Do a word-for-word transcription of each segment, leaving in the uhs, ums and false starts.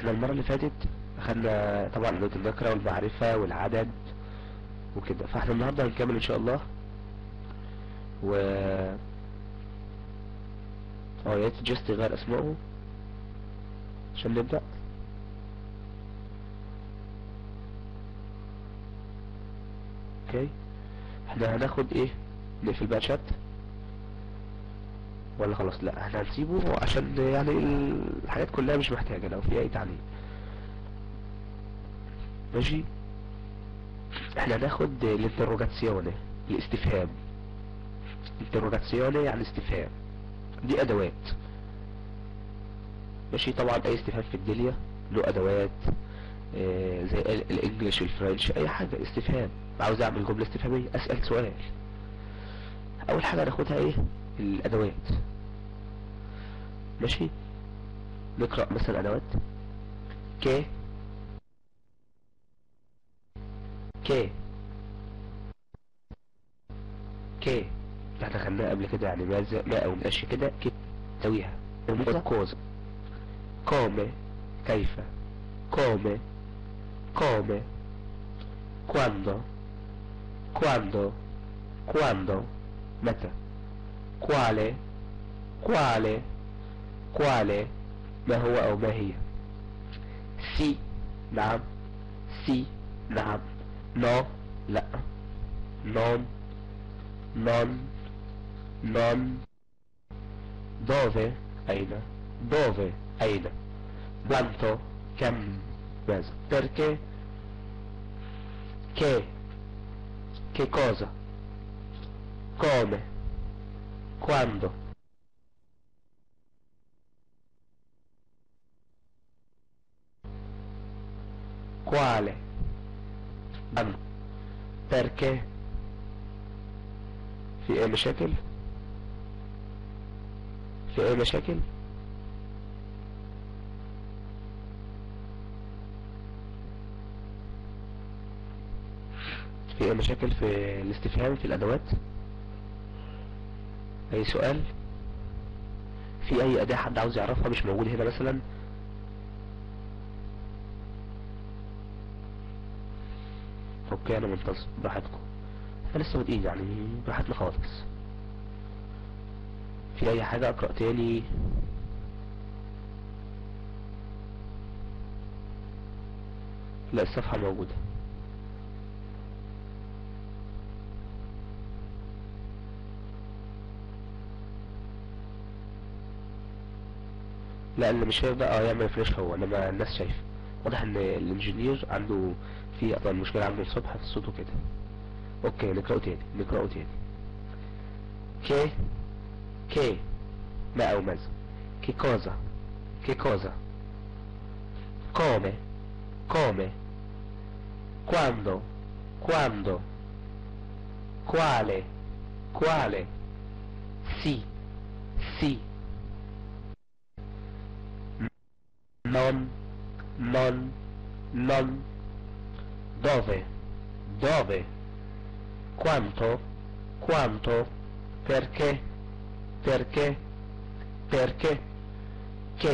احنا المرة اللي فاتت اخدنا طبعا ادوات الذاكرة والمعرفة والعدد وكده، فاحنا النهاردة هنكمل ان شاء الله و اه يا ريت جاست تغير اسمائه عشان نبدأ. اوكي احنا هناخد ايه؟ نقفل بقى شات ولا خلاص؟ لا احنا هنسيبه عشان يعني الحاجات كلها مش محتاجة لو في اي تعليق. ماشي احنا هناخد الانتروجاتسيوني، الاستفهام. انتروجاتسيوني يعني استفهام، دي ادوات. ماشي طبعا اي استفهام في الدنيا له ادوات، اه زي الانجليش والفرنش اي حاجة استفهام. عاوز اعمل جملة استفهامية اسأل سؤال، اول حاجة هناخدها ايه؟ الادوات. ماشي نقرأ مثلا ادوات ك ك ك احنا خدناها قبل كده يعني ماء ما او نقش كده ك تساويها كوز كومي كيف كومي كومي كواندو كواندو كواندو متى كوالي كوالي كوالي ما هو أو ما هي. سي نعم، سي نعم، نو لا، نون نون نون، دوفي أين دوفي أين، quanto كم ماذا، perché che che cosa come quando quale quando perché. في اي مشاكل؟ في اي مشاكل؟ في اي مشاكل في الاستفهام في الادوات؟ اي سؤال في اي اداة حد عاوز يعرفها مش موجود هنا مثلا؟ اوكي انا منتظر براحتكم، احنا لسه بادئين يعني براحتنا خالص. في اي حاجة اقرأ تاني؟ لا الصفحة موجودة. لا اللي مش شايف ده اه يعمل ريفريش، هو انما الناس شايفه. واضح ان الانجينير عنده في اصلا مشكله عنده الصبح في صوته كده. اوكي نقراه تاني نقراه تاني. كي كي ما او ماذا، كي كوزا كي كوزا، كومي كومي، كواندو كواندو، كوالي كوالي، سي سي، non non non، dove dove، quanto quanto، perché perché perché، che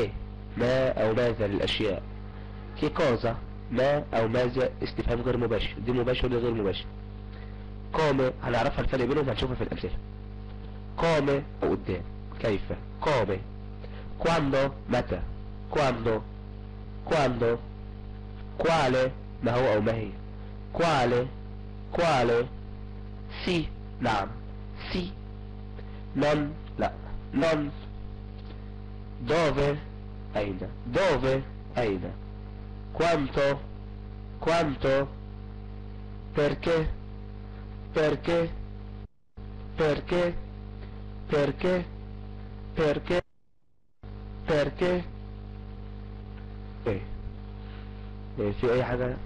ما او ماذا للاشياء، che cosa ما او ماذا استفهام غير مباشر، دي مباشر ولا غير مباشر. come هنعرفها الفرق بينهم هنشوفها في الامثله. come وقدام كيف، come quando متى، quando quando، quale ما هو أو ما هي، quale quale، sì نعم sì، non لا non، dove أين dove أين، quanto quanto، perché perché perché perché perché perché. في اي حاجه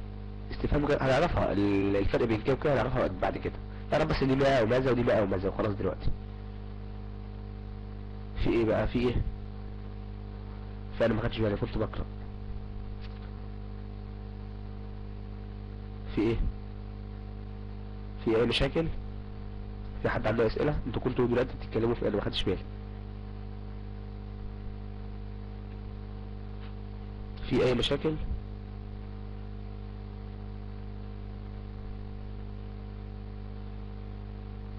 استفهام هنعرفها الفرق بين كده وكده هنعرفها بعد كده، اعرف بس دي ما او ماذا ودي ما او ماذا وخلاص. دلوقتي في ايه بقى؟ في ايه؟ فانا ما خدتش بالي كنت بقرا. في ايه؟ في اي مشاكل؟ في حد عنده اسئله؟ انتوا كنتوا دلوقتي بتتكلموا في ايه؟ ما خدتش بالي. في أي مشاكل؟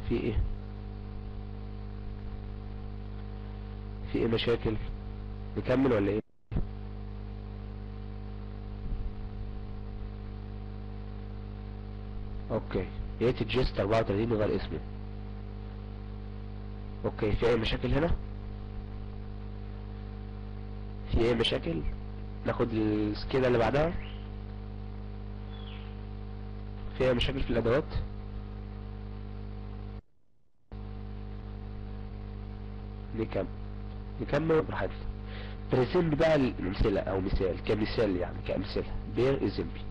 في إيه؟ في إيه مشاكل؟ نكمل ولا إيه؟ أوكي، يأتي جيست أربعة وثلاثين من غير اسمه. أوكي، في أي مشاكل هنا؟ في أي مشاكل؟ ناخد السكيلة اللي بعدها. في أي مشاكل في الأدوات؟ نكمل نكمل براحتنا. بريزمبل بقى الأمثلة أو مثال، كمثال يعني كأمثلة. بير إزمبل،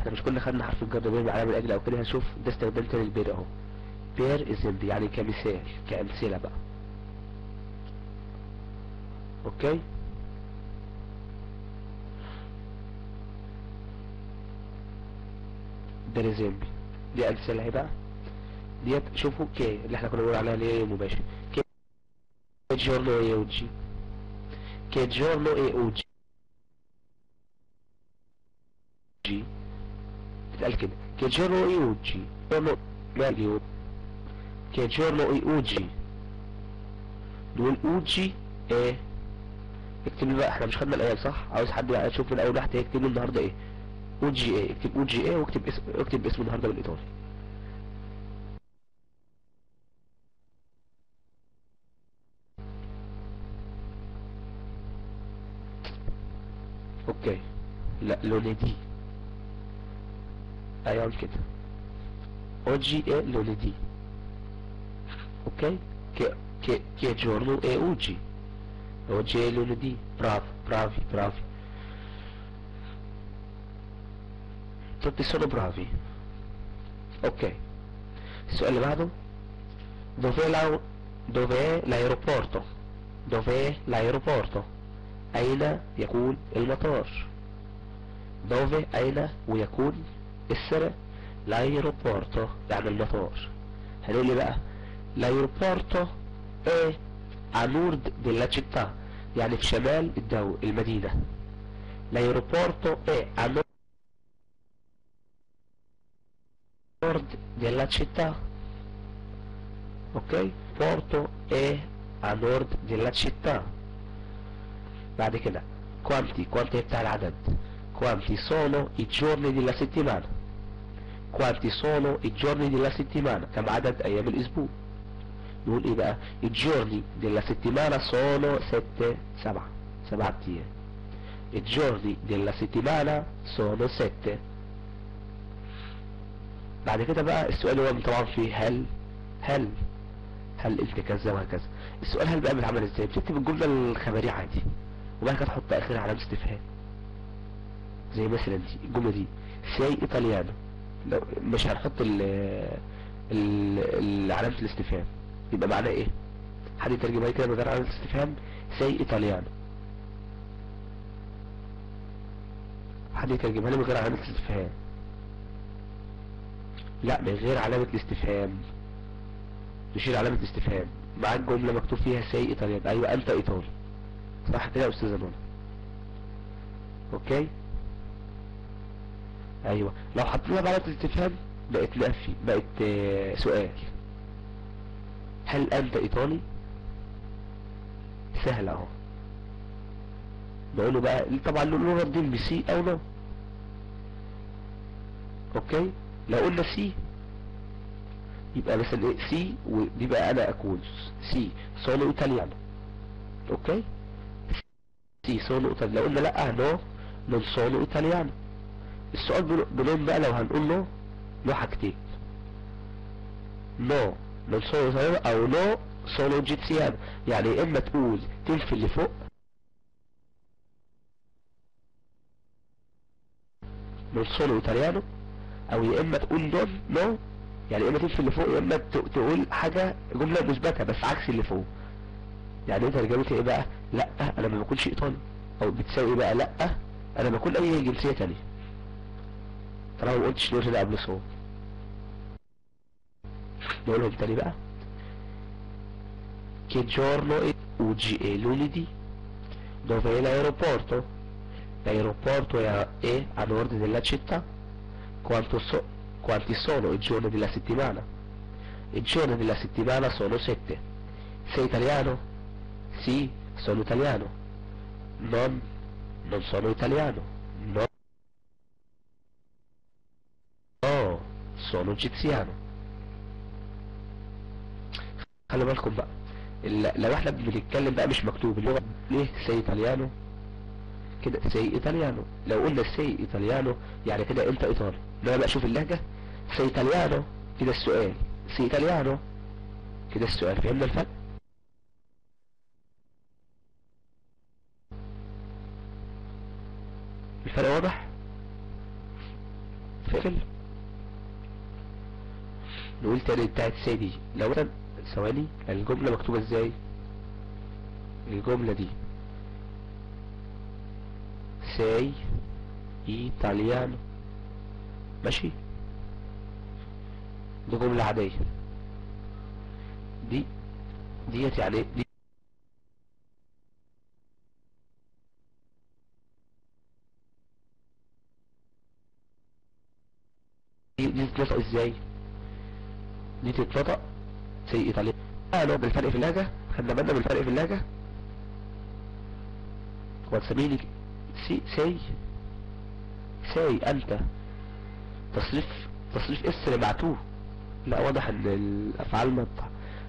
احنا مش كنا خدنا حرف الجر بير علامة الأجل أو كده، هنشوف ده استخدام تاني للبير أهو. بير إزمبل يعني كمثال كأمثلة بقى. أوكي، ده ريزمبل، دي أمثلة أهي بقى ديت. شوفوا كي اللي احنا كنا بنقول عليها اللي هي مباشر، كي جورنو اي او جي، كي جورنو اي او جي جي تتقال كده، كي جورنو اي او جي، جورنو ماليو، كي جورنو اي او جي، دول او جي ايه. اكتب لي بقى، احنا مش خدنا الايام صح؟ عاوز حد بقى يشوف من اول واحد هيكتب لي النهارده ايه؟ او جي ايه، اكتب او جي ايه واكتب اسم، اكتب اسم النهارده بالايطالي. اوكي، لا لونيدي، ايوه كده، او جي ايه لونيدي. اوكي، كي كي كي جورنو ايه او جي، oggi è lunedì. Bravo, bravi, bravi, tutti sono bravi. Ok, السؤال اللي بعده، dov'è l'aeroporto؟ dov'è l'aeroporto؟ أين يكون المطار؟ dove أين ويكون السر l'aeroporto يعني المطار. هنقول لي بقى l'aeroporto è a nord della città يعني في شمال الدولة المدينة. l'aeroporto è a nord della città. ok، porto è a nord della città. بعد كده quanti quanti بتاع العدد، quanti sono i giorni della settimana، quanti sono i giorni della settimana كم عدد أيام الأسبوع. نقول ايه بقى؟ i giorni della settimana sono sette، سبعة، سبعة ايام. i giorni della settimana sono sette. بعد كده بقى السؤال هو طبعا فيه هل هل هل انت كذا وهكذا. السؤال هل بقى بيتعمل ازاي؟ بتكتب الجملة الخبرية عادي وبعد كده تحط اخرها علامة استفهام، زي مثلا دي الجملة دي سي ايطاليانو، لو مش هنحط علامة الاستفهام يبقى معناه ايه؟ حد يترجمها لي كده من غير علامة استفهام. سي ايطاليانو، حد يترجمها لي من غير علامة استفهام. لا، من غير علامة الاستفهام، نشيل علامة الاستفهام، معاك جملة مكتوب فيها سي ايطاليانو، ايوه انت ايطالي صح كده يا استاذة نونا. اوكي، ايوه لو حطينا علامة الاستفهام بقت نفي، بقت آه سؤال. هل أنت إيطالي؟ سهل أهو. نقول له بقى طبعا نقول له ردين بسي أو نو. أوكي؟ لو قلنا سي يبقى مثلا إيه؟ سي، ودي بقى أنا أكون سي سونو إيطاليانو. أوكي؟ سي سونو إيطاليانو. لو قلنا لأ نو، نون سونو إيطاليانو. السؤال بنقول بقى لو هنقول نو، نو حاجتين، نو من صولو إيطاليانو أو نو صولو جيتسيانو، يعني إما تقول تنفي اللي فوق من صولو إيطاليانو، أو يا إما تقول نون نو، يعني إما تنفي اللي فوق يا إما تقول حاجة جملة مثبتة بس عكس اللي فوق. يعني أنت ترجمتها إيه بقى؟ لأ أنا ما باكلش إيطالي، أو بتساوي إيه بقى؟ لأ أنا باكل أي جنسية تانية طالما ما قلتش الوجه ده قبل صوت. نقولهم تاني بقى، che giorno è oggi؟ è lunedì. dov'è l'aeroporto؟ L'aeroporto è a nord della città. Quanto so, quanti sono i giorni della settimana? I giorni della settimana sono sette. Sei italiano? Sì, sono italiano. Non, non sono italiano. No, no, sono egiziano. خلي بالكم بقى، لو احنا بنتكلم بقى مش مكتوب اللغة ليه سي ايطاليانو كده، سي ايطاليانو. لو قلنا سي ايطاليانو يعني كده انت ايطالي. لو بقى شوف اللهجة، سي ايطاليانو كده السؤال، سي ايطاليانو كده السؤال. فهمنا الفرق؟ الفرق واضح؟ فاكر؟ نقول تاني بتاعت سي دي. لو ثواني، الجملة مكتوبة ازاي؟ الجملة دي ساي ايطاليانو، ماشي؟ دي جملة عادية. دي ديت يعني دي دي تتنطق ازاي؟ دي تتنطق سي ايطاليا. قالوا بالفرق في اللهجة، خدنا بالنا بالفرق في اللهجة. وتسميني سي سي سي انت تصريف تصريف اس اللي بعتوه. لا واضح ان الافعال ما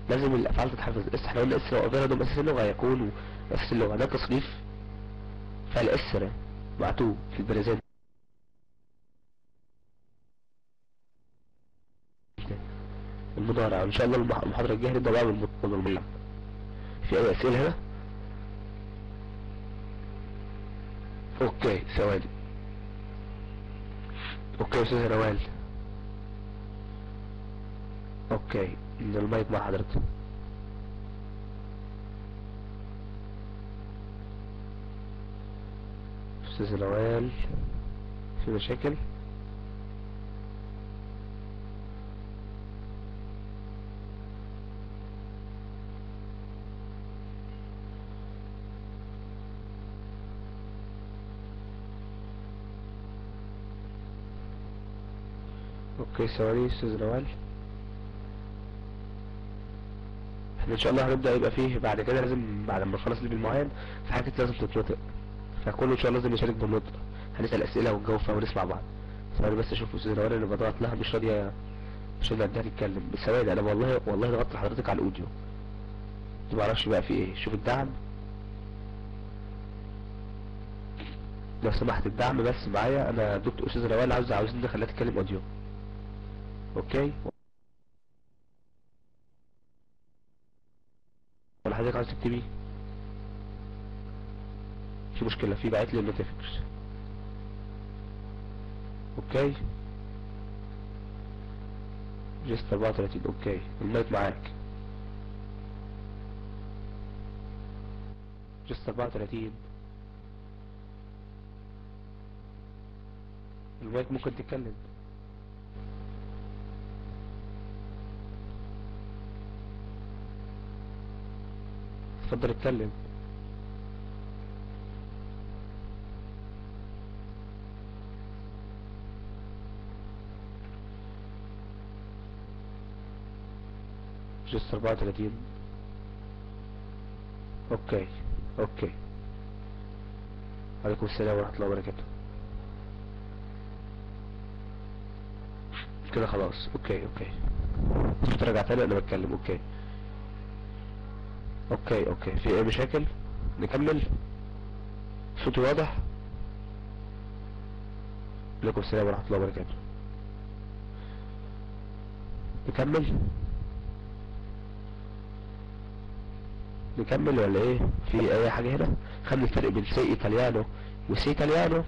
لازم الافعال تتحفظ اس. احنا قلنا اس وقدرنا دول اساس اللغة، يكونوا اساس اللغة. ده تصريف فعل اس بعتوه في البريزنت. المضارع ان شاء الله المحاضره الجايه هنبدا بقى بالمضارع والمضارع. في اي اسئله هنا؟ اوكي ثواني. اوكي يا استاذ روال. اوكي من المايك مع حضرتك. استاذ روال في مشاكل؟ اوكي ثواني استاذ روال. احنا ان شاء الله هنبدا يبقى فيه بعد كده لازم بعد ما نخلص ليفل معين في حاجات لازم تتنطق، فكله ان شاء الله لازم يشارك بالنطق. هنسال اسئله ونجاوب فيها ونسمع بعض. ثواني بس اشوف استاذ روال اللي بضغط لها مش راضيه مش راضيه انها تتكلم. ثواني انا والله والله ضغطت لحضرتك على الاوديو معرفش بقى في ايه. شوف الدعم لو سمحت، الدعم بس معايا انا دكتور استاذ روال عاوز عاوزين نخليها تتكلم اوديو. اوكي ولا حضرتك عاوز تكتبي؟ في مشكلة في بعتلي النوتيفيكس. اوكي جست أربعة وثلاثين. اوكي المايك معاك جست أربعة وثلاثين. المايك ممكن تتكلم. اتفضل اتكلم. جست أربعة وثلاثين. اوكي اوكي عليكم السلام ورحمة الله وبركاته. كده خلاص. اوكي اوكي ترجع تاني انا بتكلم. اوكي اوكي اوكي في اي مشاكل؟ نكمل؟ صوتي واضح؟ عليكم السلام ورحمة الله وبركاته. نكمل؟ نكمل ولا ايه؟ في اي حاجة هنا؟ خلي الفرق بين سي ايطاليانو وسي ايطاليانو.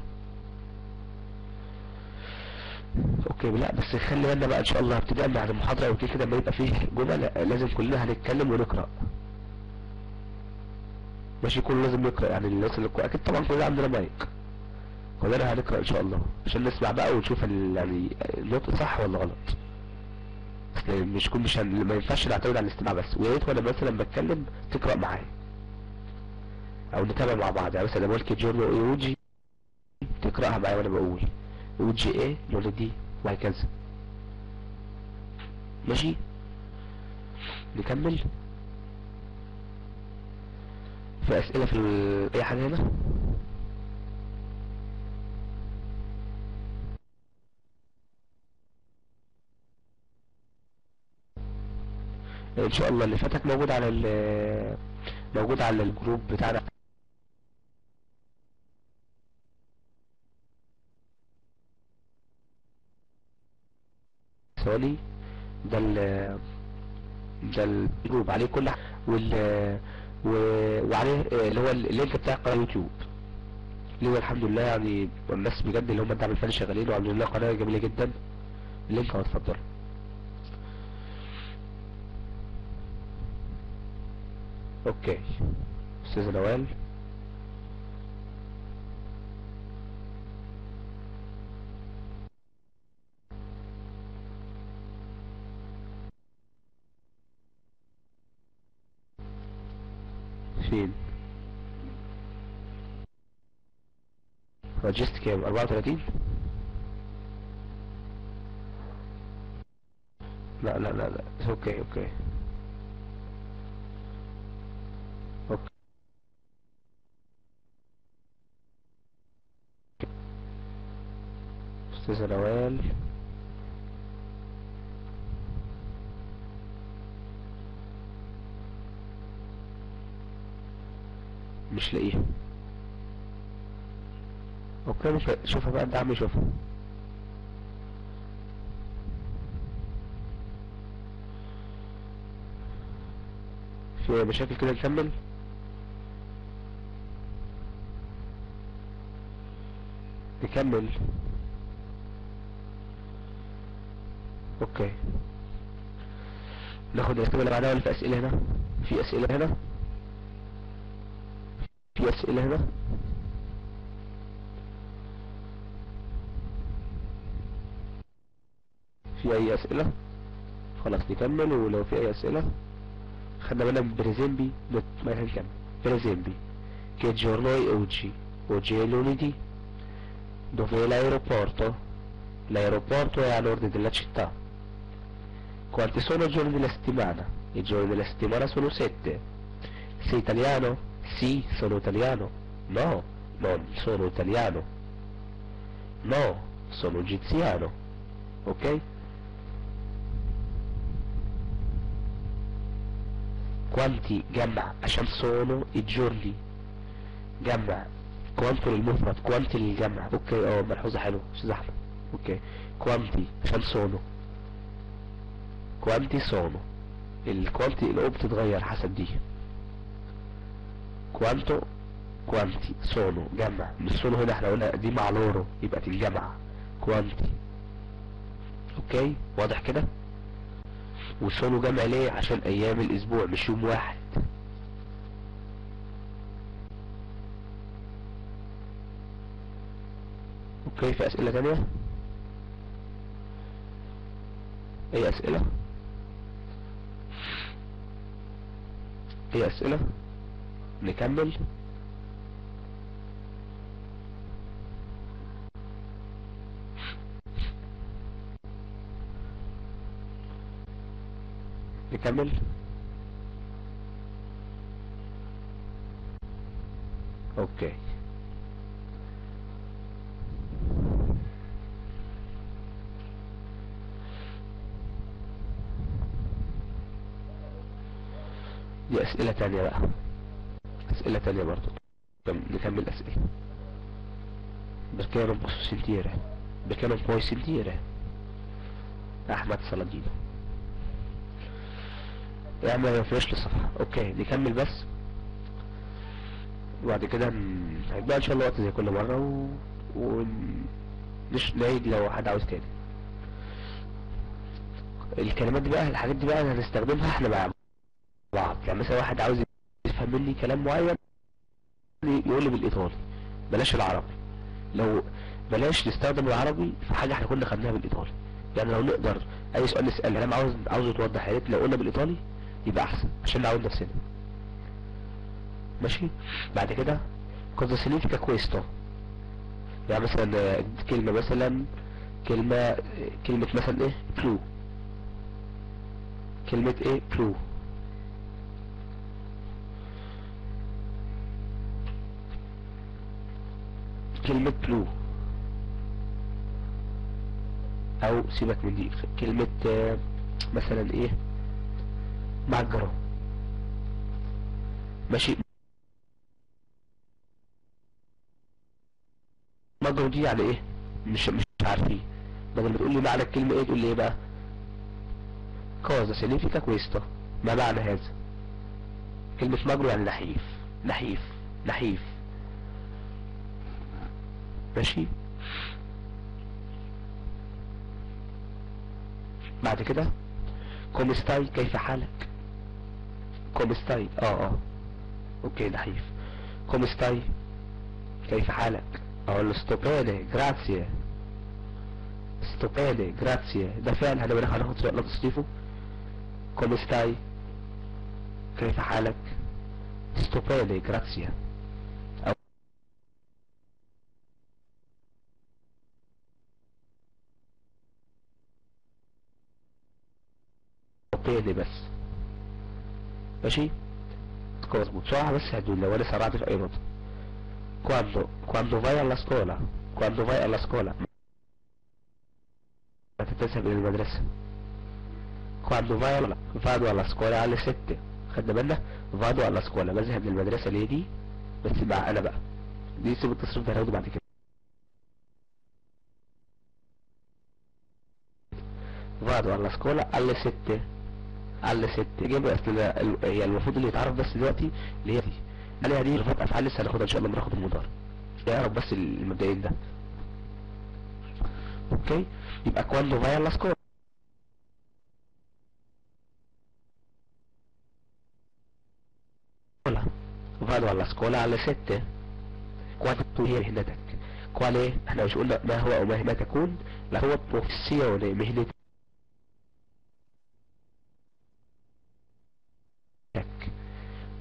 اوكي لا بس خلي بالنا بقى ان شاء الله ابتداء بعد المحاضرة وكده كده لما يبقى فيه جمل لازم كلنا هنتكلم ونقرأ. ماشي كله لازم نقرأ يعني الناس اللي اكيد طبعا كلنا عندنا مايك كلنا هنقرأ ان شاء الله عشان نسمع بقى ونشوف يعني النطق صح ولا غلط. اصل مش كل مش ما ينفعش نعتمد على الاستماع بس، ويا ريت وانا مثلا بتكلم تقرأ معايا او نتابع مع بعض. يعني مثلا لما اقول كيجورنو ايوجي تقراها بقى وانا بقول وجه ايه لولدي وهكذا. ماشي نكمل في اسئله في اي حاجه هنا. ان شاء الله اللي فاتك موجود على موجود على الجروب بتاعنا. سؤالي ده ال ده الجروب عليه كل حاجه وال وعليه اللي هو اللينك بتاع قناه يوتيوب اللي هو الحمد لله يعني الناس بجد اللي هم الدعم الفني شغالين وعاملين لها قناه جميله جدا. اللينك اهو اتفضل. اوكي استاذ نوال فين؟ رجست كام؟ أربعة وثلاثين؟ لا لا لا لا اوكي اوكي اوكي استاذة نوال مش لاقيها. اوكي شوفها بقى انت عم شوفها. في مشاكل كده نكمل. نكمل. اوكي ناخد الاسئله اللي بعدها ولا في اسئله هنا؟ في اسئله هنا؟ في أسئلة هنا؟ في أي أسئلة؟ خلاص نكمل. ولو في أي أسئلة خدنا بالنا من بريزيمبي نوت ما هنكمل. بريزيمبي كي جورنوي أوجي أوجي è lunedì dove l'aeroporto l'aeroporto è all'ordine della città. Quanti sono i giorni della settimana? I giorni della settimana sono sette. Sei italiano? Sì, sono italiano. No, non sono italiano. No, sono egiziano. Ok? Quanti gamma عشان sono i giorni gamma quanto للمفرد quanti للجمع. اوكي اه ملحوظة حلوة استاذ احمد. اوكي quanti عشان sono quanti sono الكوانتي اللي بتتغير حسب دي. كوانتو كوانتي سونو جمع مش سونو هنا احنا قلنا دي مع لورو يبقى دي الجمع كوانتي. اوكي واضح كده. وسونو جمع ليه؟ عشان ايام الاسبوع مش يوم واحد. اوكي في اسئله تانية؟ اي اسئله؟ اي اسئله؟ نكمل. نكمل. اوكي دي اسئلة تانية بقى. اسئله تانية برضو نكمل اسئله. perché non posso sentire perché non puoi sentire احمد صلادين اعمل ريفرش للصفحه. اوكي نكمل بس وبعد كده هيبقى ان شاء الله وقت زي كل مره و... ونش نعيد لو حد عاوز تاني الكلمات دي بقى. الحاجات دي بقى هنستخدمها احنا مع بعض. يعني مثلا واحد عاوز يفهم مني كلام معين يقول لي بالايطالي بلاش العربي. لو بلاش نستخدم العربي في حاجه احنا كنا خدناها بالايطالي. يعني لو نقدر اي سؤال نساله انا عاوز عاوز يتوضح يا ريت لو قلنا بالايطالي يبقى احسن عشان نعود نفسنا. ماشي بعد كده كوزا سينيفيكا كويستو يعني مثلا كلمة مثلا كلمة كلمة مثلا ايه بلو، كلمة ايه بلو. كلمة بلو او سيبك من دي، كلمة مثلا ايه معجرة. ماشي، معجرة دي يعني ايه؟ مش مش عارفين. بدل ما تقول لي معنى الكلمة ايه تقول لي ايه بقى؟ كوزا سينيفيكا كويستا. ما معنى هذا؟ كلمة مجرو يعني نحيف نحيف نحيف. ماشي، بعد كده كومستاي كيف حالك؟ كومستاي اه اه اوكي نحيف. كومستاي كيف حالك؟ اقول ستوبيني جراتسيا. ستوبيني جراتسيا ده فعل هناخد سؤال تصريفه. كومستاي كيف حالك؟ ستوبيني جراتسيا. اوكي بس ماشي خلاص بصراحة، بس هدول لو انا سرعت في اي نقطة. كواندو كواندو فاي الا سكولا، كواندو فاي الا سكولا ما تذهب الى المدرسة. كواندو فاي الا فادو الا سكولا على ستة، خدنا بالنا فادو الا سكولا بذهب للمدرسة ليه دي بس مع انا بقى دي سيب التصريف ده هناخده بعد كده. فادو الا سكولا على ستة على ستة جيب اصلنا هي المفروض اللي يتعرف بس دلوقتي اللي هي دي عليها دي رفعت افعال لسه هناخدها ان شاء الله لما ناخد المضارع. اعرف بس المبدئين ده. اوكي يبقى كواندو فاي الا سكولا. فادو الا سكولا على ستة. كوانتو هي مهنتك. كوال ايه؟ احنا مش قلنا ما هو او ما هي ما تكون، لا هو بروفيسيون مهنتك.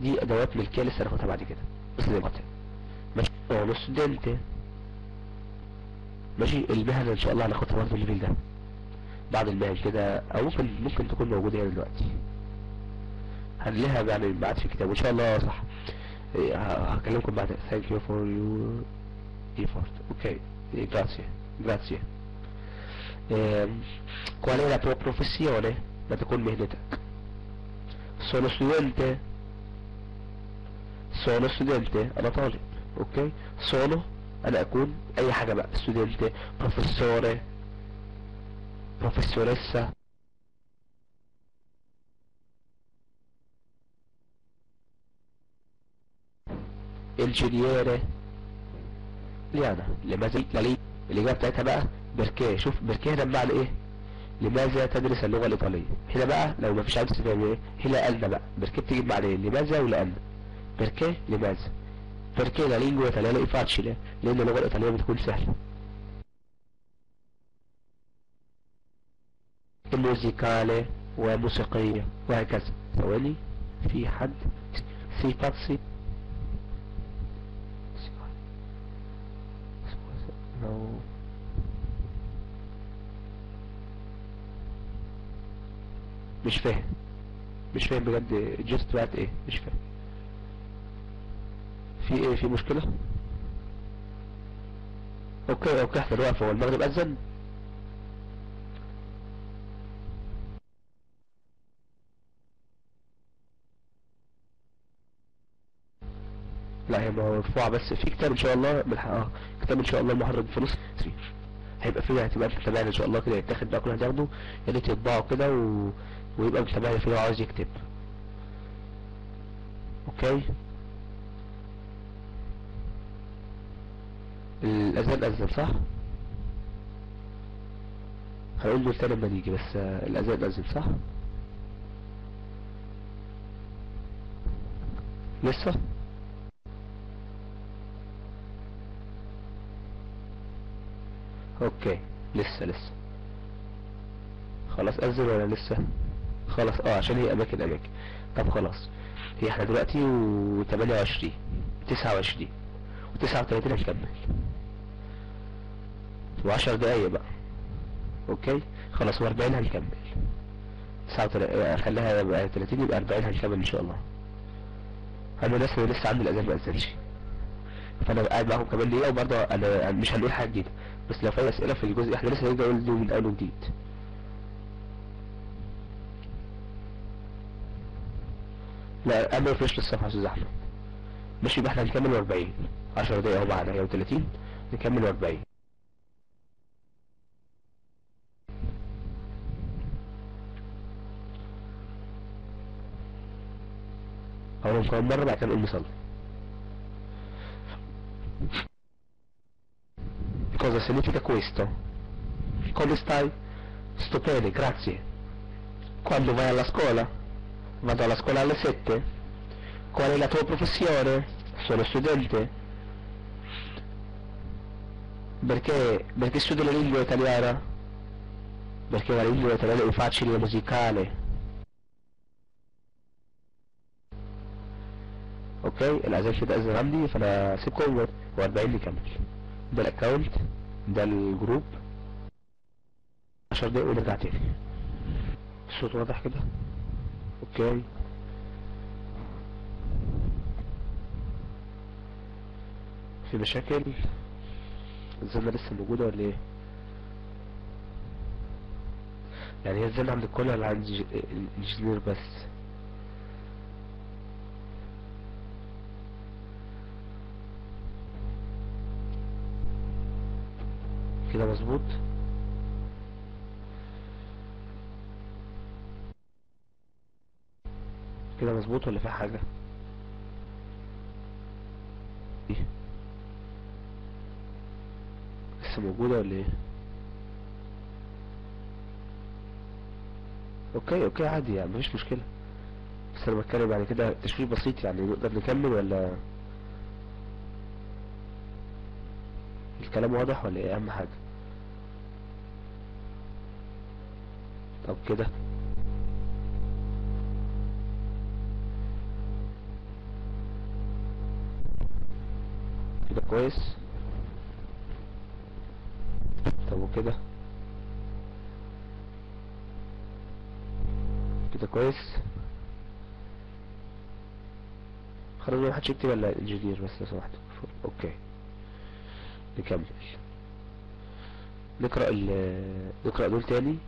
دي ادوات ملكيه لسه هناخدها بعد كده. بس دلوقتي ماشي اونو ستودنت. ماشي المهنه ان شاء الله هناخدها برضه الليفل ده بعد المهن كده، او ممكن ممكن تكون موجوده هنا دلوقتي هنلاقيها يعني بعد في الكتاب ان شاء الله. صح هكلمكم بعد. ثانك يو فور يور ايفورت. اوكي جراتسيا جراتسيا. كوال ايه لا tua professione ما تكون مهنتك. سونو ستودنت سونو ستودنت انا طالب. اوكي سونو انا اكون اي حاجه بقى ستودنت بروفيسوري بروفيسوريسا انجينييري ليانا. لماذا ليه الاجابه بتاعتها بقى بيركيه. شوف بيركيه هنا بمعنى ايه؟ لماذا تدرس اللغه الايطاليه؟ هنا بقى لو مفيش عدد استفهام ايه؟ هنا قالنا بقى بيركيه بتيجي بمعنى ايه؟ لماذا ولأن. Perché لماذا؟ Perché la lingua italiana è facile؟ لأن اللغة الإيطالية بتكون سهلة. موسيقالي وموسيقية وهكذا. ثواني في حد سي باتسي مش فاهم مش فاهم بجد جست بتاعت ايه؟ مش فاهم في ايه؟ في مشكلة؟ اوكي اوكي احنا واقفة. هو المغرب اذن؟ لا هي مرفوعة بس في كتاب ان شاء الله بنحققها. كتاب ان شاء الله المحرر في نص هيبقى فيه، هتبقى انت متابعنا ان شاء الله كده. يتاخد بقى كلنا هتاخده يا ريت يطبعه كده و... ويبقى متابعنا فيه لو عاوز يكتب. اوكي الأذان أذن صح؟ هنقول له تاني لما نيجي بس الأذان أذن صح؟ لسه؟ أوكي لسه لسه خلاص أذن ولا لسه؟ خلاص أه عشان هي أماكن أماكن. طب خلاص هي احنا دلوقتي و تمانية وعشرين تسعة وعشرين وتسعة وتلاتين هنكمل. وعشر دقايق بقى. اوكي خلاص، واربعين هنكمل. تسعة خليها يبقى تلاتين، يبقى اربعين هنكمل ان شاء الله. انا لسه لسه عندي الاذان ما اذنش، فانا قاعد معاكم كمان دقيقة، وبرضه انا مش هنقول حاجة جديدة، بس لو في اسئلة في الجزء احنا لسه هنرجع نقول من اول وجديد. لا انا مفيش للصفحة يا استاذ احمد. ماشي يبقى احنا هنكمل اربعين، عشر دقايق اهو بعد هي تلاتين، نكمل اربعين. هو نصلي مرة بعد كده نقول نصلي. Cosa significa questo? Come stai? Sto bene, grazie. Quando vai alla scuola? Vado alla scuola alle sette. Qual è la tua professione? Sono studente. Perché, perché studi la lingua italiana? Perché la lingua italiana è facile e musicale. اوكي العزيز كده اذن عندي، فانا سيبكم و40 نكمل. ده الاكونت، ده الجروب. عشر دقايق ونرجع تاني. الصوت واضح كده؟ اوكي في مشاكل؟ الزنة لسه موجودة ولا ايه؟ يعني هي الزنة عند الكل ولا عند الانجنير بس؟ كده مظبوط. كده مظبوط ولا في حاجة؟ ايه لسه موجودة ولا ايه؟ اوكي اوكي عادي يعني مفيش مشكلة، بس انا بتكلم يعني كده تشويش بسيط، يعني نقدر نكمل ولا الكلام واضح ولا ايه اهم حاجة؟ طب كده كده كويس. طب وكده كده كويس. خلاص ما حدش يكتب الا الانجينير بس لو سمحت. اوكي نكمل نقرأ ال نقرأ دول تاني.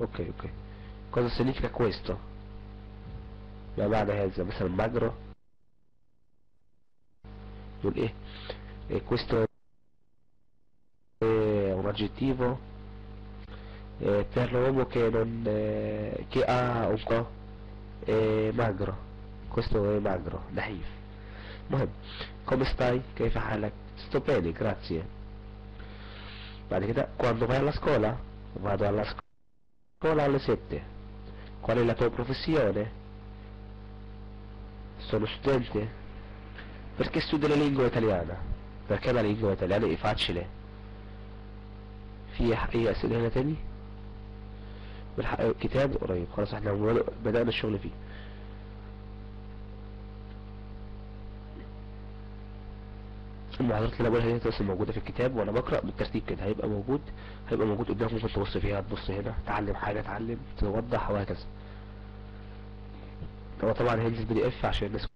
اوكي اوكي cosa significa questo؟ ما معنى هذا؟ مثلا مجرى، دول ايه؟ questo un aggettivo per l'uomo che non che ha un po' magro، questo è magro نحيف. مهم come stai كيف حالك؟ sto bene grazie. بعد كده quando vai alla scuola؟ vado alla scuola alle sette. qual è la tua professione؟ sono studente. perché studi la lingua italiana؟ perché la lingua italiana è facile. في اي اسئله هنا تاني؟ كتاب قريب خلاص احنا بدأنا الشغل فيه. المحاضرات اللي انا بقولها دي لسه موجوده في الكتاب، وانا بقرا بالترتيب كده، هيبقى موجود هيبقى موجود قدامك، ممكن تبص فيها، تبص هنا تعلم حاجه، تعلم توضح وهكذا. هو طبعا هينزل بي دي اف عشان الناس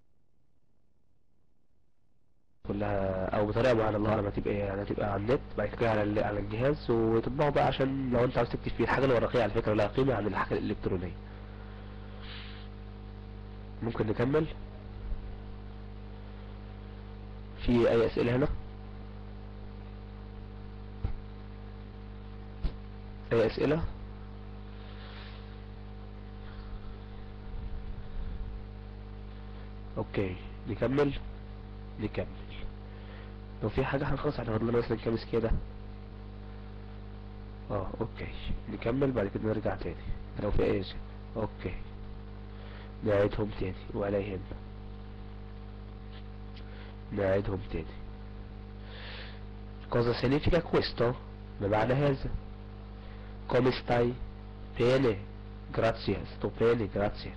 كلها، او بطريقه معينه الله اعلم هتبقى ايه، يعني هتبقى على النت بعد كده على على الجهاز وتطبعه بقى، عشان لو انت عاوز تكتب فيه الحاجه الورقيه على فكره لها قيمه عن الحاجه الالكترونيه. ممكن نكمل؟ في اي اسئله هنا؟ اي اسئله؟ اوكي نكمل نكمل. لو في حاجه هنخلص هناخد لنا مثلا كام كده. اه اوكي نكمل بعد كده نرجع تاني لو في اي شيء. اوكي نعيدهم تاني ولا يهمنا، نعيدهم تاني. cosa significa questo؟ ما معنى هذا؟ come stai؟ bene grazie. sto bene grazie.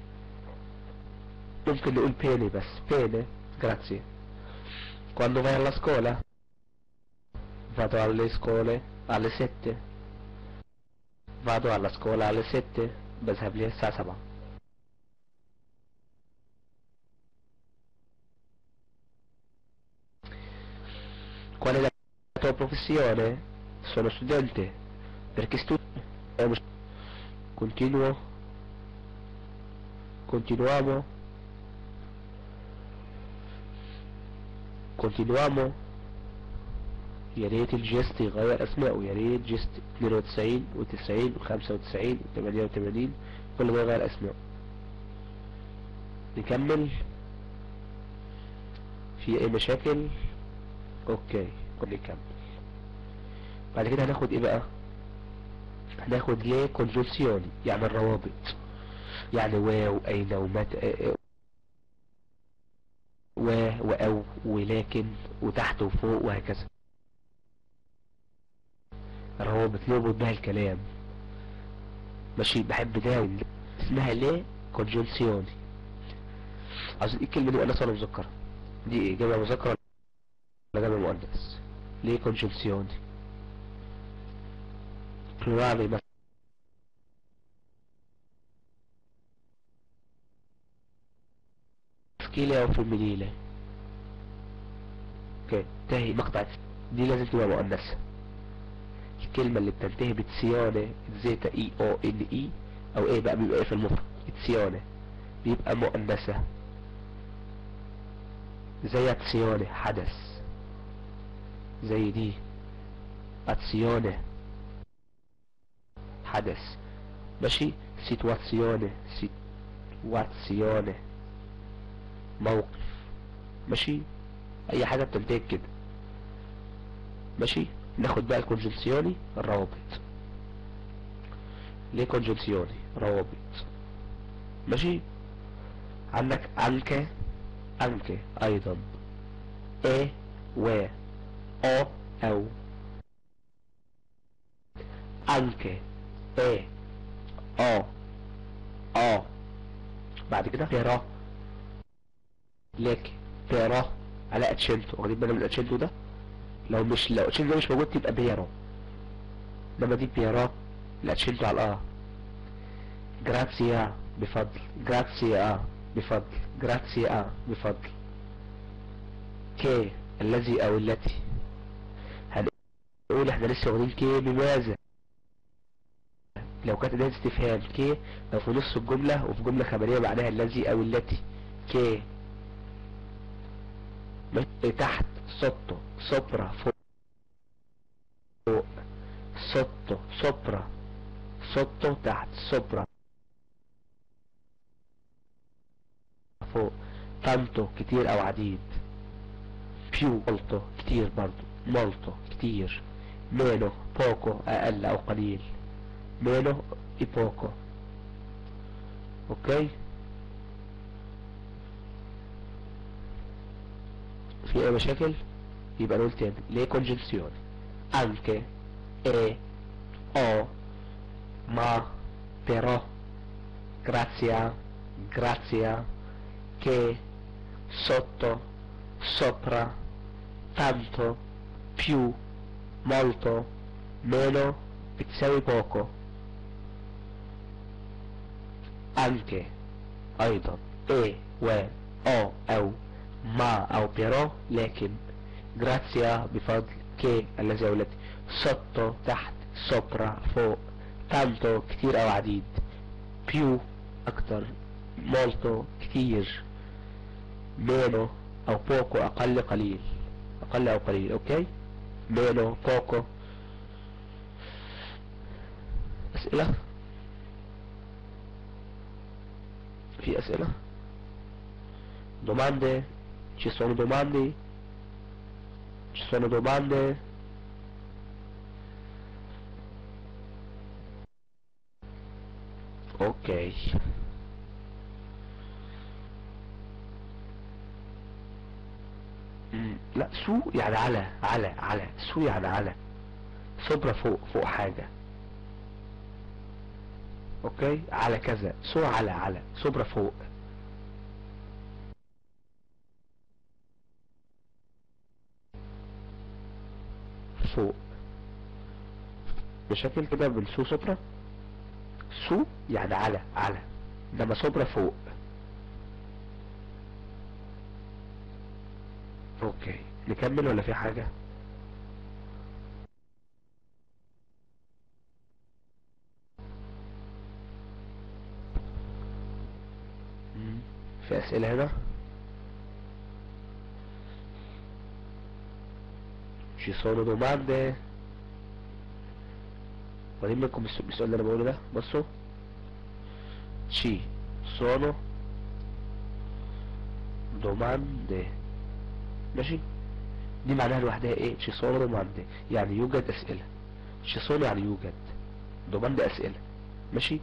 ممكن نقول bene بس، bene grazie. quando vai alla scuola؟ Vado alle scuole alle sette. Vado alla scuola alle sette. بذهب لي الساعة سبعة. Qual è la tua professione? Sono studente. Perché studi? Continuo. Continuiamo. Continuiamo. يا ريت الجست يغير اسمائه. يا ريت جست اثنين وتسعين و90 و95 و88 كل ما يغير اسمائه. نكمل. في اي مشاكل؟ اوكي نكمل. بعد كده هناخد ايه بقى؟ هناخد ليه كونجونسيوني، يعني الروابط، يعني واو اين ومتى و واو ولكن وتحت وفوق وهكذا. الروابط نربط بها الكلام. ماشي، بحب داون اسمها ليه كونجونسيوني. عايز ايه كلمة مؤنث ولا مذكرة؟ دي ايه، جمع مذكر ولا جمع مؤنث؟ ليه كونجونسيوني بلورالي مثلا. كيلة أو في المنيلة. اوكي انتهي مقطع. دي لازم تبقى مؤنثة. الكلمة اللي بتنتهي بتسيانة زيتا اي او ان اي او ايه بقى بيبقى ايه في المفرد؟ تسيانة بيبقى مؤنثة. زي اتسيانة حدث، زي دي اتسيانة حدث. ماشي، سيتواتسيونة، سيتواتسيونة موقف. ماشي، اي حاجه بتنتهي كده. ماشي، ناخد بقى الكونجونسيوني الروابط. ليه كونجونسيوني روابط؟ ماشي، عندك انك، انك ايضا، ايه و او او، انك ايه او او. بعد كده غيره لك بيرا على اتشيلتو. واخدين بالنا من الاتشيلتو ده؟ لو مش لو اتشيلتو ده مش موجود تبقى بيرا، انما دي بيرا الاتشيلتو على اه. جراتسيا بفضل، جراتسيا بفضل، جراتسيا بفضل. كي الذي او التي. هنقول احنا لسه واخدين كي بماذا؟ لو كانت اداة استفهام. كي لو في نص الجملة وفي جملة خبرية بعدها الذي او التي. كي تحت، سوتو، سوبرا، فوق، سوتو، سوبرا، سوتو تحت، سوبرا فوق. تانتو كتير أو عديد. بيو مولتو كتير برضو، مولتو كتير. مينو بوكو أقل أو قليل، مينو إي بوكو. أوكي، في اي مشاكل؟ يبقى نقول تاني ليه كونجنسيون. انك اي او ما برو جراتسيا جراتسيا كي سوتو سوبرا تانتو بيو مولتو مينو بتساوي بوكو. انك ايضا اي و او او ما او بيرو لكن. جراتسيا بفضل. كي الذي او التي. سوتو تحت، سوبرا فوق. تانتو كتير او عديد. بيو اكتر، مولتو كتير. مينو او بوكو اقل قليل، اقل او قليل. اوكي، مينو بوكو. اسئلة؟ في اسئلة؟ domande. Ci sono domande? Ci sono domande? Ok. Mm. لا، سو يعني على، على على سو يعني على. سوبرا فوق، فوق حاجة. اوكي، على كذا. سو على، على سوبرا فوق. فوق بشكل كده بالسو سوبرا. سو يعني على على، انما سوبرا فوق. اوكي نكمل ولا في حاجة؟ في اسئلة هنا؟ ci sono domande؟ وريهم لكم السؤال اللي انا بقوله ده. بصوا ci sono domande، ماشي؟ دي معناها لوحدها ايه؟ ci sono domande يعني يوجد اسئلة. ci sono يعني يوجد، domande اسئلة، ماشي؟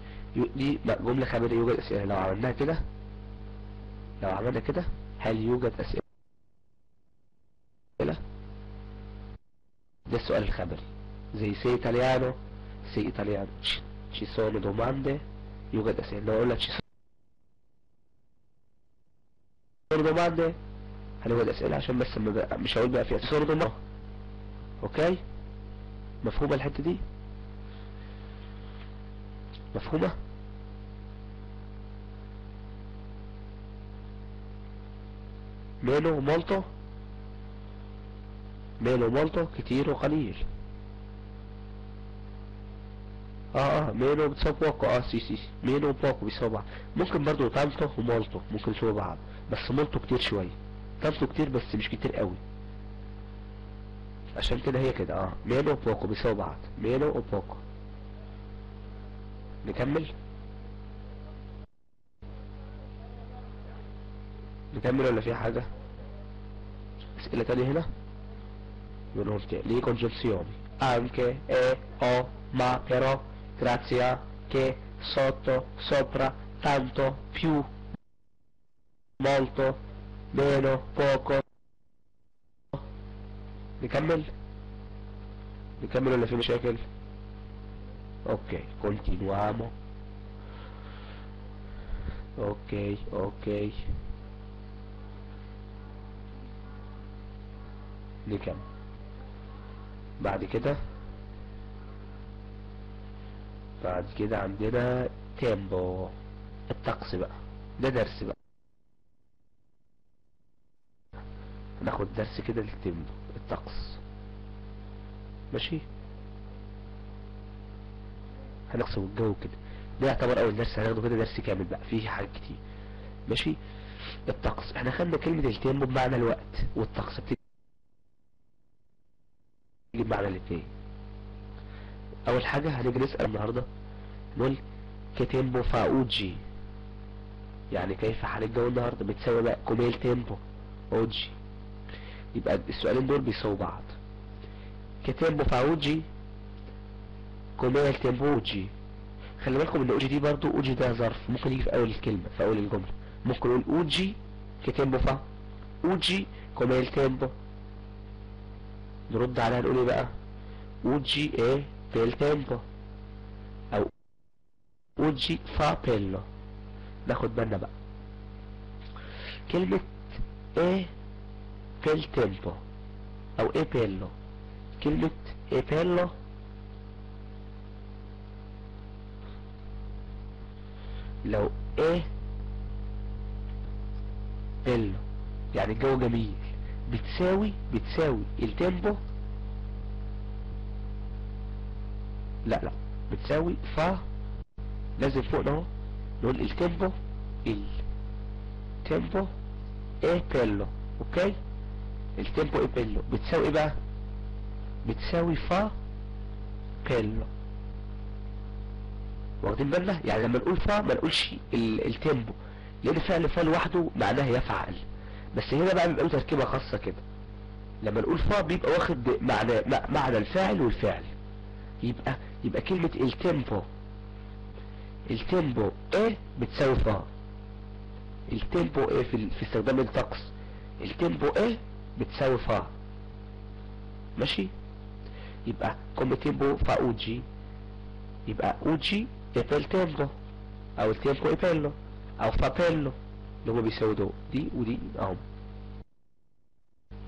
دي جملة خبرية، يوجد اسئلة. لو عملناها كده، لو عملنا كده، هل يوجد اسئلة؟ ده السؤال الخبري، زي سي ايطاليانو، سي ايطاليانو. ci sono domande، يوجد اسئلة. لو قلنا ci sono domande هنوجد اسئلة، عشان بس مش هقول بقى فيها ci sono domande. اوكي؟ مفهومة الحتة دي؟ مفهومة؟ ميلو مولتو، ميلو مولتو كتير وقليل. اه اه ميلو بتساوي بوكو. اه سي سي ميلو بوكو بيساوي بعض. ممكن برضو تانتو ومولتو ممكن يساوي بعض، بس مولتو كتير شوية، تانتو كتير بس مش كتير قوي. عشان كده هي كده. اه ميلو بوكو بيساوي بعض، ميلو وبوكو. نكمل نكمل ولا في حاجة؟ اسئلة تانية هنا؟ بنقول لي congiunzioni anche e o ma però grazie a che sotto sopra tanto più molto meno poco. نكمل نكمل ولا في مشاكل؟ اوكي continuiamo. اوكي اوكي نكمل بعد كده. بعد كده عندنا تيمبو، الطقس بقى، ده درس بقى، ناخد درس كده للتيمبو الطقس، ماشي؟ هنقسم الجو كده، ده يعتبر أول درس هناخده كده، درس كامل بقى فيه حاجات كتير، ماشي؟ الطقس، احنا خدنا كلمة التيمبو بمعنى الوقت، والطقس بتيجي بمعنى الاثنين. اول حاجه هنيجي نسال النهارده، نقول كي تيمبو فا اوجي، يعني كيف حال الجو النهارده، بتساوي بقى كوميل تيمبو اوجي. يبقى السؤالين دول بيساووا بعض. كي تيمبو فا اوجي، كوميل تيمبو اوجي. خلي بالكم ان اوجي دي برضو، اوجي ده ظرف ممكن يجي في اول الكلمه، في اول الجمله، ممكن نقول اوجي كي تيمبو فا اوجي كوميل تيمبو. نرد عليها نقول ايه بقى؟ اوجي ايه بيل تيمبو، او اوجي فا بيلو. ناخد بالنا بقى كلمة ايه بيل تيمبو او ايه بيلو. كلمة ايه بيلو لو ايه بيلو يعني الجو جميل، بتساوي بتساوي التيمبو، لا لا بتساوي فا، لازم فوقنا اهو نقول التيمبو، التيمبو ايه بيلو. اوكي التيمبو ايه بيلو بتساوي ايه بقى؟ بتساوي فا بيلو. واخدين بالنا؟ يعني لما نقول فا ما نقولش التيمبو، لان فعل فا لوحده معناه يفعل، بس هنا بقى بيبقى له تركيبه خاصه كده. لما نقول فا بيبقى واخد معنى معنى الفاعل والفعل. يبقى يبقى كلمه التيمبو، التيمبو ايه بتساوي فا. التيمبو ايه في في استخدام الطقس، التيمبو ايه بتساوي فا، ماشي؟ يبقى كومي تيمبو فا اوجي، يبقى اوجي ايه بيل تيمبو، او التيمبو ايه بيلو، او فا بيلو، اللي هما بيساوي دول، دي ودي اهو.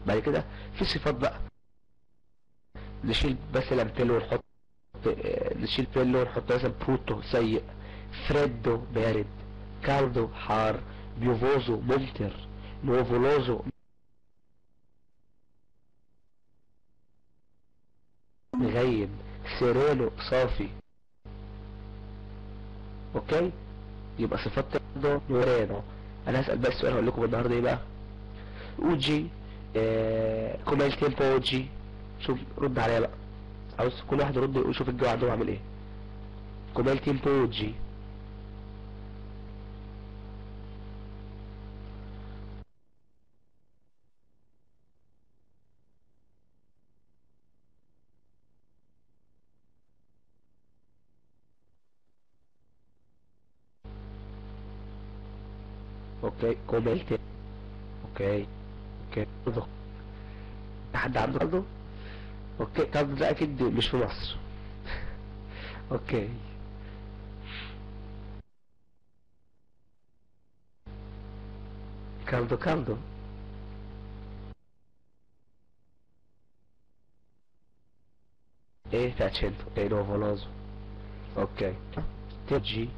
بعد كده في صفات بقى، نشيل مثلا بيلو ونحط نشيل بيلو ونحط مثلا بروتو سيء، فريدو بارد، كالدو حار، بيوفوزو ممطر، نوفولوزو مغيم، سيرينو صافي. اوكي، يبقى صفات تردو نورانو. انا هسأل بقى السؤال هقول لكم النهارده ايه بقى. اوجي آه... كوما التيمبو اوجي. شوف رد عليا بقى، عاوز كل واحد يرد يقول شوف الجو عندهم عامل ايه. كوما التيمبو اوجي. اوكي كوما التيمبو. اوكي اوكي حد عنده كالدو؟ اوكي كالدو ده اكيد مش في مصر. اوكي كالدو كالدو. ايه تاتشنتو ايه نوفولوزو. اوكي تجي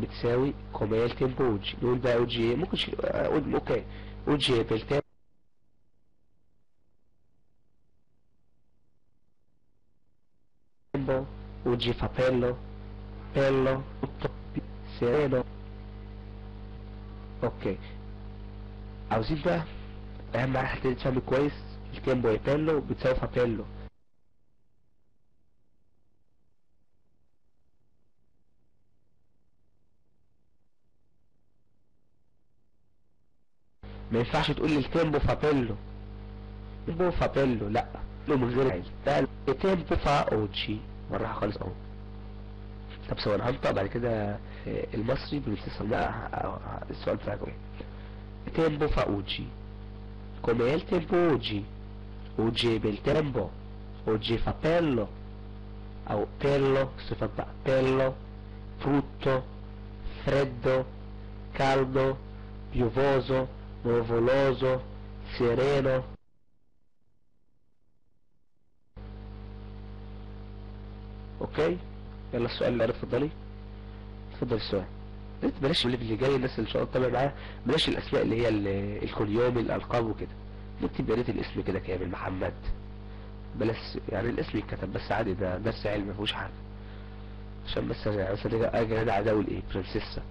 بتساوي كوميال تيمبو اوجي. نقول بقى اوجي ايه؟ ممكن اقول اوكي اوجي بالتالي اوجي فابيلو بيلو سيرينو. اوكي عاوزين بقى اهم حاجه تبتدي تفهم كويس التيمبو ايه. بيلو بتساوي فابيلو، ما ينفعش تقول لي التيمبو فابيلو تيمبو فابيلو، لا له من غير عيل ده التيمبو فا اوجي مرة خالص اهو. طب سواء هنطق بعد كده المصري بنتصل بقى السؤال بتاعكم تيمبو فا اوجي كوميال تيمبو اوجي اوجي بالتيمبو اوجي فا بيلو او بيلو صفات بقى بيلو فروتو فريدو كالدو بيوفوزو نوفولوزو سيرينو. اوكي يلا السؤال اللي عرف اتفضلي اتفضل السؤال. بلاش اللي جاي الناس اللي ان شاء الله تتابع معاها، بلاش الاسماء اللي هي الكوليوم الالقاب وكده، مكتب يا ريت الاسم كده كامل محمد، بلاش يعني الاسم يتكتب بس عادي، ده درس علم مفيهوش حاجه، عشان بس مثلا اجي انا عداول ايه برنسيسه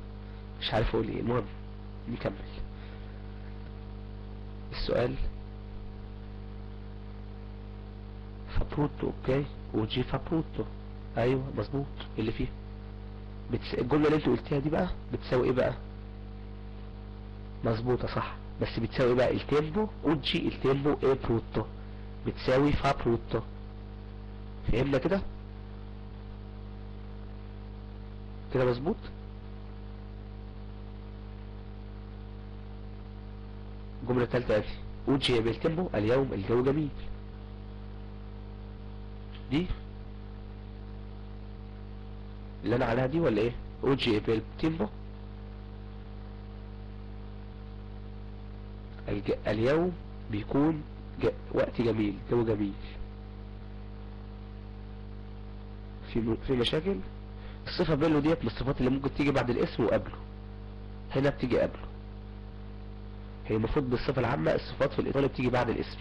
مش عارف اقول ايه. المهم نكمل السؤال. فابروتو اوكي وجي فابروتو ايوه مظبوط اللي فيها بتس... الجمله اللي انت قلتيها دي بقى بتساوي ايه بقى؟ مظبوطه صح، بس بتساوي ايه بقى؟ التيمبو اوجي التيمبو ايه بروتو بتساوي فابروتو. فهمنا كده؟ كده مظبوط؟ الجمله الثالثه دي اوجي بالتيمبو اليوم الجو جميل دي اللي انا عليها دي ولا ايه؟ اوجي بالتيمبو الج... اليوم بيكون ج... وقت جميل جو جميل. في م... في مشاكل. الصفه بيلو ديت من الصفات اللي ممكن تيجي بعد الاسم وقبله، هنا بتيجي قبله. هي المفروض بالصفه العامه الصفات في الايطالي بتيجي بعد الاسم.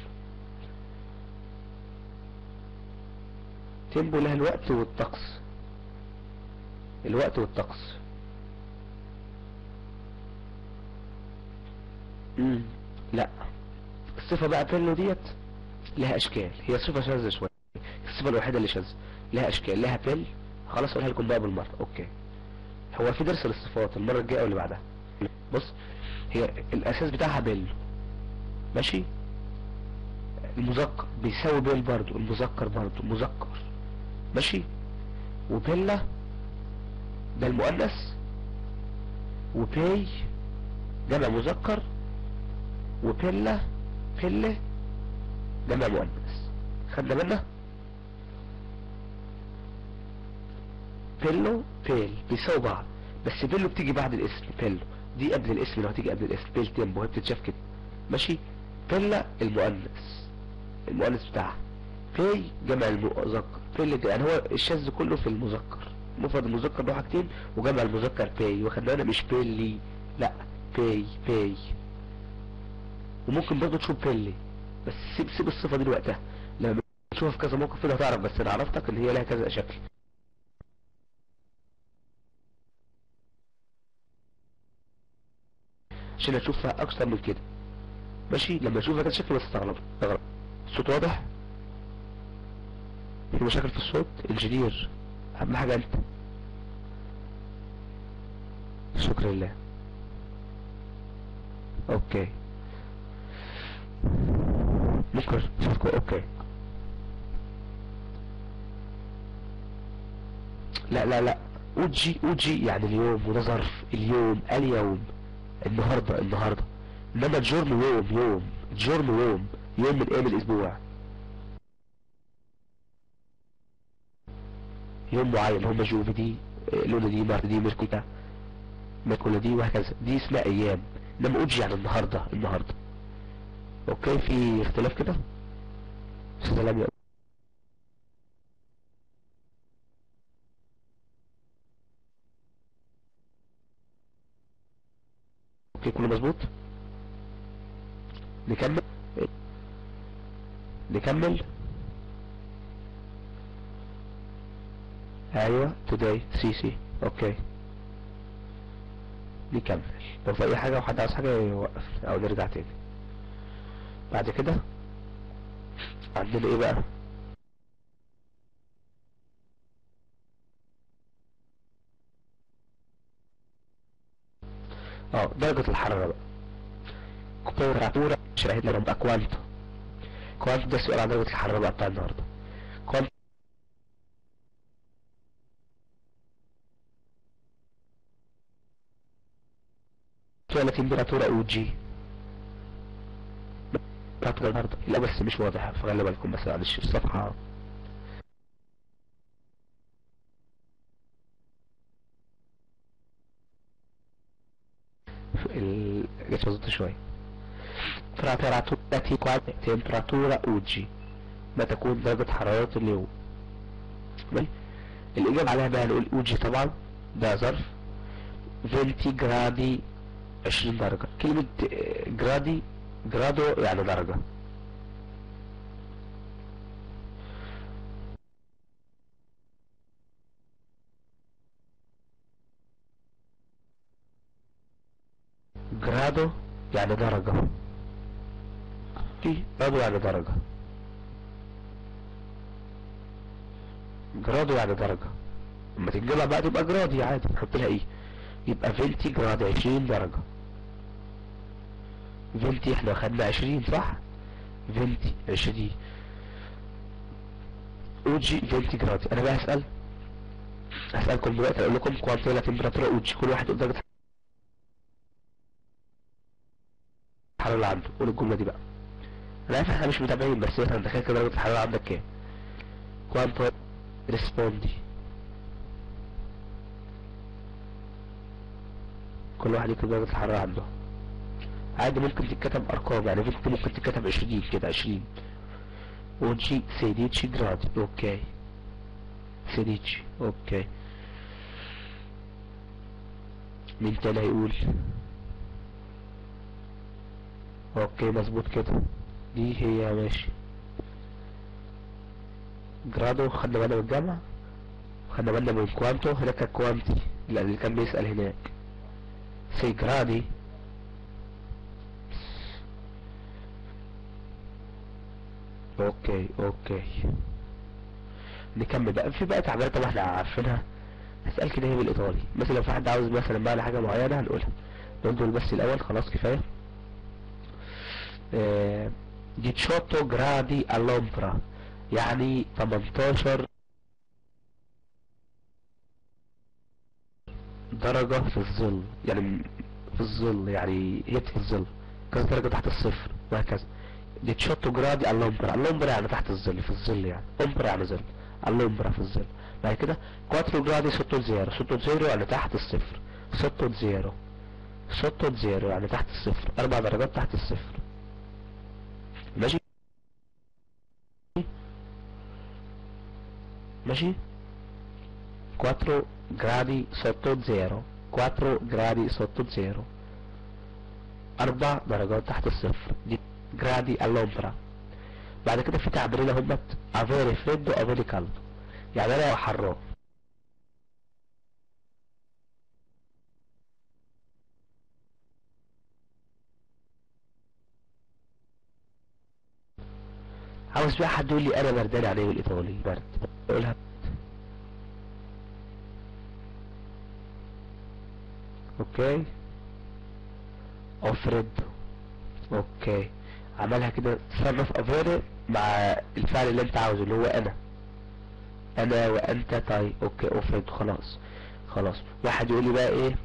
تيمبو لها الوقت والطقس، الوقت والطقس. امم لا الصفه بقى بيلو ديت لها اشكال، هي صفه شاذه شويه، الصفه الوحيده اللي شاذه لها اشكال لها بيل. خلاص اقولها لكم بقى بالمره. اوكي هو في درس للصفات المره الجايه واللي بعدها. بص هي الاساس بتاعها بيلو ماشي، المذكر بيساوي بيل برضو، المذكر برضو مذكر ماشي، وبيلا ده المؤنث، وبي جمع مذكر، وبيلا بيلا جمع مؤنث. خدنا بالنا؟ بيلو بيل بيساوي بعض، بس بيلو بتيجي بعد الاسم. بيلو دي قبل الاسم، لو هتيجي قبل الاسم بيل تيمبو هي بتتشاف كده ماشي. بيلا المؤنث، المؤنث بتاعها في جمع المذكر في اللي يعني هو الشاذ كله في المذكر، مفرد المذكر له حاجتين وجمع المذكر في، واخد بالنا؟ مش بيلي، لا في في. وممكن برضه تشوف بيلي بس سيب سيب الصفه دي لوقتها، لما تشوفها في كذا موقف كده هتعرف، بس انا عرفتك ان هي لها كذا شكل. عشان اشوفها اكثر من كده ماشي، لما اشوفها كده شكل بس استغرب. الصوت واضح؟ في مشاكل في الصوت؟ انجينير اهم حاجه انت. شكرا لله. اوكي ممكن صوتكم اوكي؟ لا لا لا اوجي اوجي يعني اليوم، وده ظرف اليوم اليوم النهارده النهارده، انما جورنو يوم يوم جورنو يوم يوم من ايام الاسبوع، يوم معين هما جوفي دي لولا دي مارت دي ميركوتا ميركولا دي وهكذا، دي اسمها ايام، انما اوجي يعني النهارده النهارده. اوكي في اختلاف كده؟ سلام يا اوكي كله مظبوط؟ نكمل نكمل ايوه today سي سي اوكي نكمل. لو في اي حاجه وحد عايز حاجه يوقف او نرجع تاني. بعد كده عندنا ايه بقى؟ اه درجة الحرارة بقى. كومبيراتورا شرحت لنا بقى كوانتو. كوانتو ده السؤال عن درجة الحرارة بقى بتاع النهارده. كوانتو ولا تمبيراتورا او جي. بتاعت النهارده، لا بس مش واضح فخلي بالكم بس معلش في الصفحة جات وزدت شوية. تمبراتورا اوجي ما تكون درجة حرارة اليوم. الإجابة عليها بقى نقول اوجي طبعا ده ظرف. عشرين جرادي عشرين درجة. كلمة جرادي جرادو يعني درجة. جرادو يعني درجة. ايه؟ جرادو يعني درجة. جرادو يعني درجة. لما تتجمع بقى تبقى جرادي عادي، نحط لها ايه؟ يبقى فيلتي جراد عشرين درجة. فيلتي احنا خدنا عشرين صح؟ فيلتي عشرين. اوجي فيلتي جرادي. انا بقى هسأل هسألكم دلوقتي اقول لكم كوانتو ولا تمبراتورا اوجي، كل واحد قدامك الحرارة اللي عنده، قول الجملة دي بقى. أنا عارف إحنا مش متابعين بس مثلا أنت تخيل كده درجة الحرارة عندك كام؟ كوانتو ريسبوندي. كل واحد يكتب درجة الحرارة عنده. عادي ممكن تتكتب أرقام يعني ممكن تتكتب عشرين كده عشرين. أونشي سيديتشي جرادي أوكي. سيديتشي أوكي. مين تاني هيقول؟ اوكي مظبوط كده دي هي ماشي. جرادو خدنا بالنا من الجامعة وخدنا بالنا من كوانتو، هناك كوانتي اللي كان بيسأل هناك. سي جرادي اوكي اوكي نكمل بقى. في بقى تعبيرات طبعا احنا عارفينها هسأل كده هي بالايطالي، مثلا لو في حد عاوز مثلا بقى لحاجة معينة هنقولها نقول دول بس الأول خلاص كفاية. ديتشوتو جرادي اللومبرا يعني تمنتاشر درجة في الظل، يعني في الظل يعني هي في الظل كذا درجة تحت الصفر وهكذا. ديتشوتو جرادي اللومبرا اللومبرا يعني تحت الظل في الظل يعني أمبرا يعني ظل اللومبرا في الظل. بعد كده كواترو جرادي ستو زيرو ستو زيرو يعني تحت الصفر ستو زيرو ستو زيرو يعني تحت الصفر أربع درجات تحت الصفر ماشي. ماشي. quattro gradi sotto zero، quattro gradi sotto zero، أربع درجات تحت الصفر، دي جرادي اللومبرا. بعد كده في تعبيرين هما افيري فريد وافيري كالدو، يعني انا حران. عاوز بقى حد يقول لي انا بردان عليه بالايطالي برد، اقولها اوكي او فريدو. اوكي عملها كده تصرف افيري مع الفعل اللي انت عاوزه اللي هو انا انا وانت. طيب اوكي او فريدو خلاص خلاص. واحد يقول لي بقى ايه،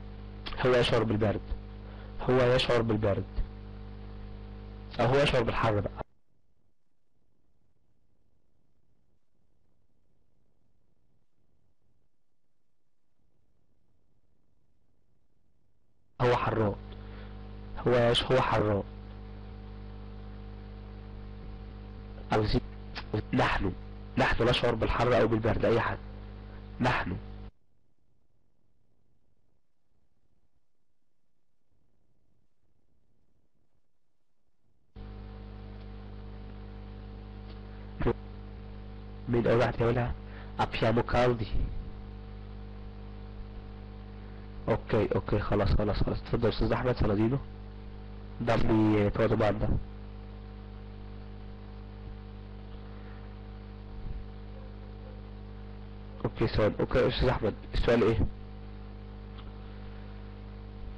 هو يشعر بالبرد، هو يشعر بالبرد او هو يشعر بالحر بقى. هو حران، هو يش هو حران. عاوزين نحن نحن نشعر بالحر او بالبرد، اي حد. نحن مين اول واحد يقولها؟ ابيامو كالدي. اوكي اوكي خلاص خلاص خلاص. اتفضل يا استاذ احمد صناديله ده اللي تقعدوا بقى ده. اوكي سؤال. اوكي يا استاذ احمد السؤال ايه؟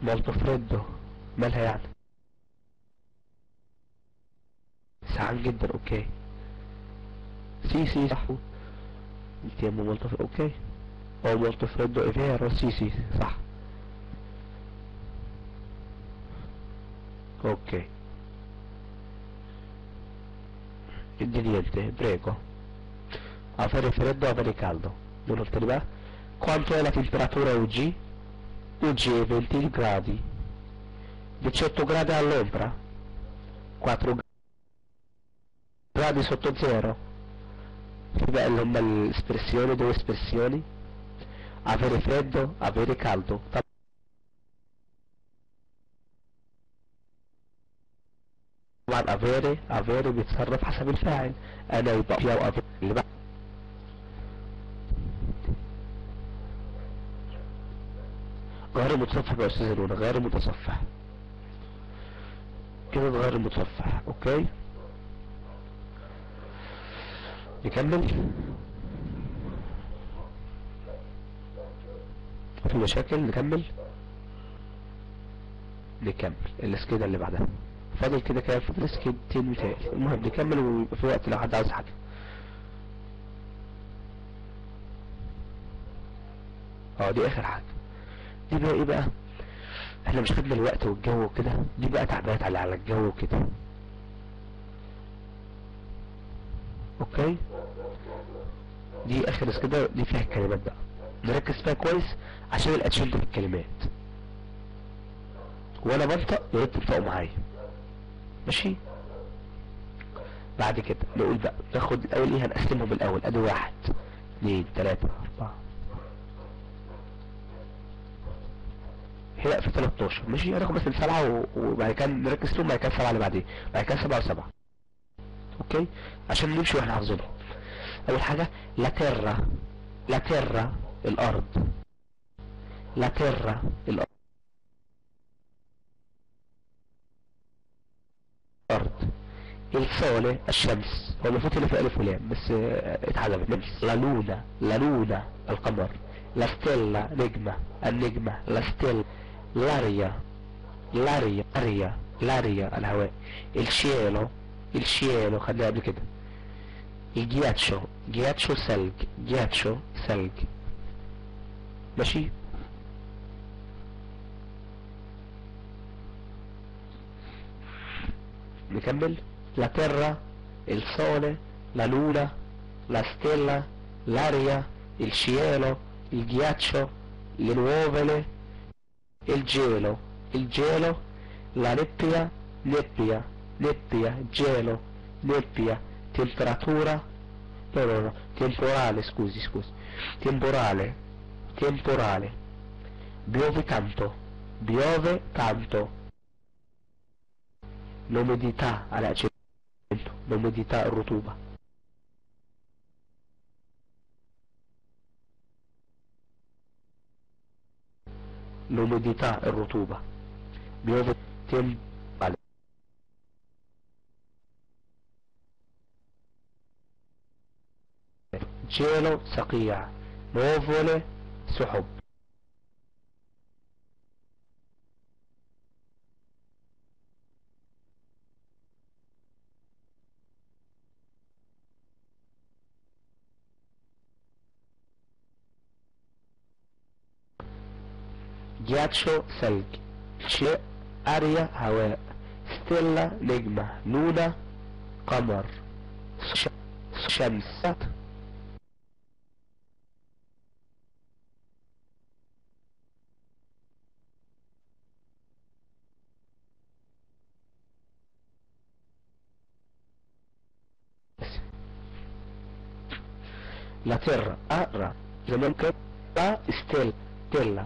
مالتوفريدو مالها يعني؟ سعيد جدا. اوكي سي سي صح انت يا مالتوفريدو. اوكي او مالتوفريدو ايفيرو سي سي صح. اوكي ingrediente prego avere freddo avere caldo. Quanto è la temperatura oggi? Oggi è venti gradi، diciotto gradi all'ombra، quattro gradi sotto zero. Che bello l'espressione، due espressioni، avere freddo avere caldo. طبعا افيري افيري بيتصرف حسب الفاعل، انا يبقى فيها وافيري اللي بعد. غير المتصفح يا استاذ الأولى، غير المتصفح كده، غير المتصفح. اوكي نكمل. في مشاكل؟ نكمل نكمل السكيدة اللي بعدها. فاضل كده كده في سكتين مثال. المهم نكمل وفي وقت لو حد عاوز حاجة. اه دي اخر حاجة. دي بقى ايه بقى؟ احنا مش خدنا الوقت والجو وكده، دي بقى تعبيرات على على الجو وكده. اوكي دي اخر سكتة، دي فيها الكلمات بقى نركز فيها كويس عشان الاتشد في الكلمات. وانا بنطق يا ريت تنطقوا معايا ماشي. بعد كده نقول بقى ناخد الاول ايه، هنقسمهم الاول. ادي واحد اثنين ثلاثة اربعة، هي في ثلاثتاشر ماشي. هناخد مثلا سبعة وبعد كده نركز فيهم، بعد كده السبعة اللي بعدين، بعد كده سبعة وسبعة. اوكي عشان نمشي واحنا حافظينهم. اول حاجة لا تيرا، لا تيرا الارض، لا تيرا الارض، السولة الشمس. هو المفروض هنا في ألف ولام بس اتحذفت. لا لونا، لا لونا القمر، لا ستيلا نجمة النجمة، لا ستيلا لاريا لاريا لاريا لاريا الهواء، الشيلو الشيلو خدناها قبل كده، الجياتشو جياتشو ثلج، جياتشو ثلج ماشي. نكمل. La terra، il sole، la luna، la stella، l'aria، il cielo، il ghiaccio، le nuvole، il gelo، il gelo، la nebbia، nebbia، nebbia، gelo، nebbia، temperatura، no no no temporale, scusi scusi temporale temporale piove tanto piove tanto l'umidità all'accento l'umidità الرطوبة l'umidità e الرطوبة piove temporale cielo سقيع nuvole سحب ghiaccio ثلج شيء aria هواء stella نجمة luna قمر شمس La terra, arra, la, la stella, stella,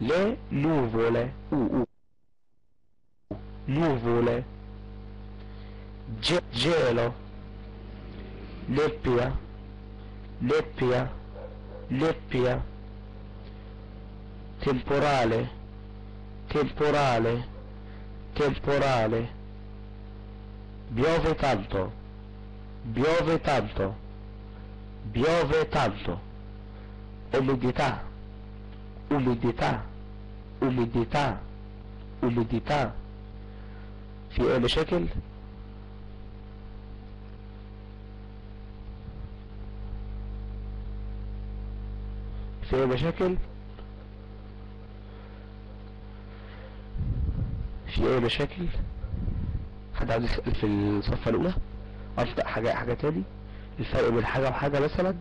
le nuvole uh, uh. nuvole Ge gelo nebbia nebbia nebbia temporale temporale temporale piove tanto piove tanto piove tanto umidità umidità umidità umidità في اي مشاكل؟ في اي مشاكل؟ في اي مشاكل؟ حد عاوز يسأل في الصفة الأولى؟ أبدأ حاجة حاجة تاني؟ الفرق بين حاجة وحاجة مثلا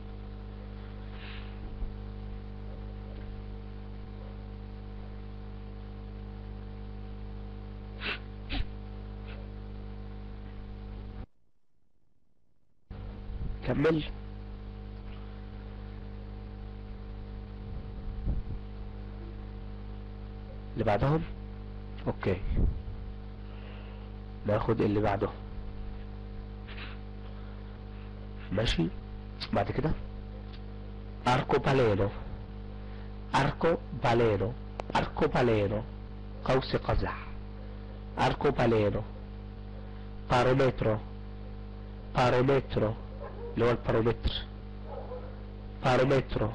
كمل اللي بعدهم اوكي ناخد اللي بعده ماشي بعد كده أركوبالينو أركوبالينو أركوبالينو قوس قزح أركوبالينو بارومترو بارومترو اللي هو البارومتر بارومترو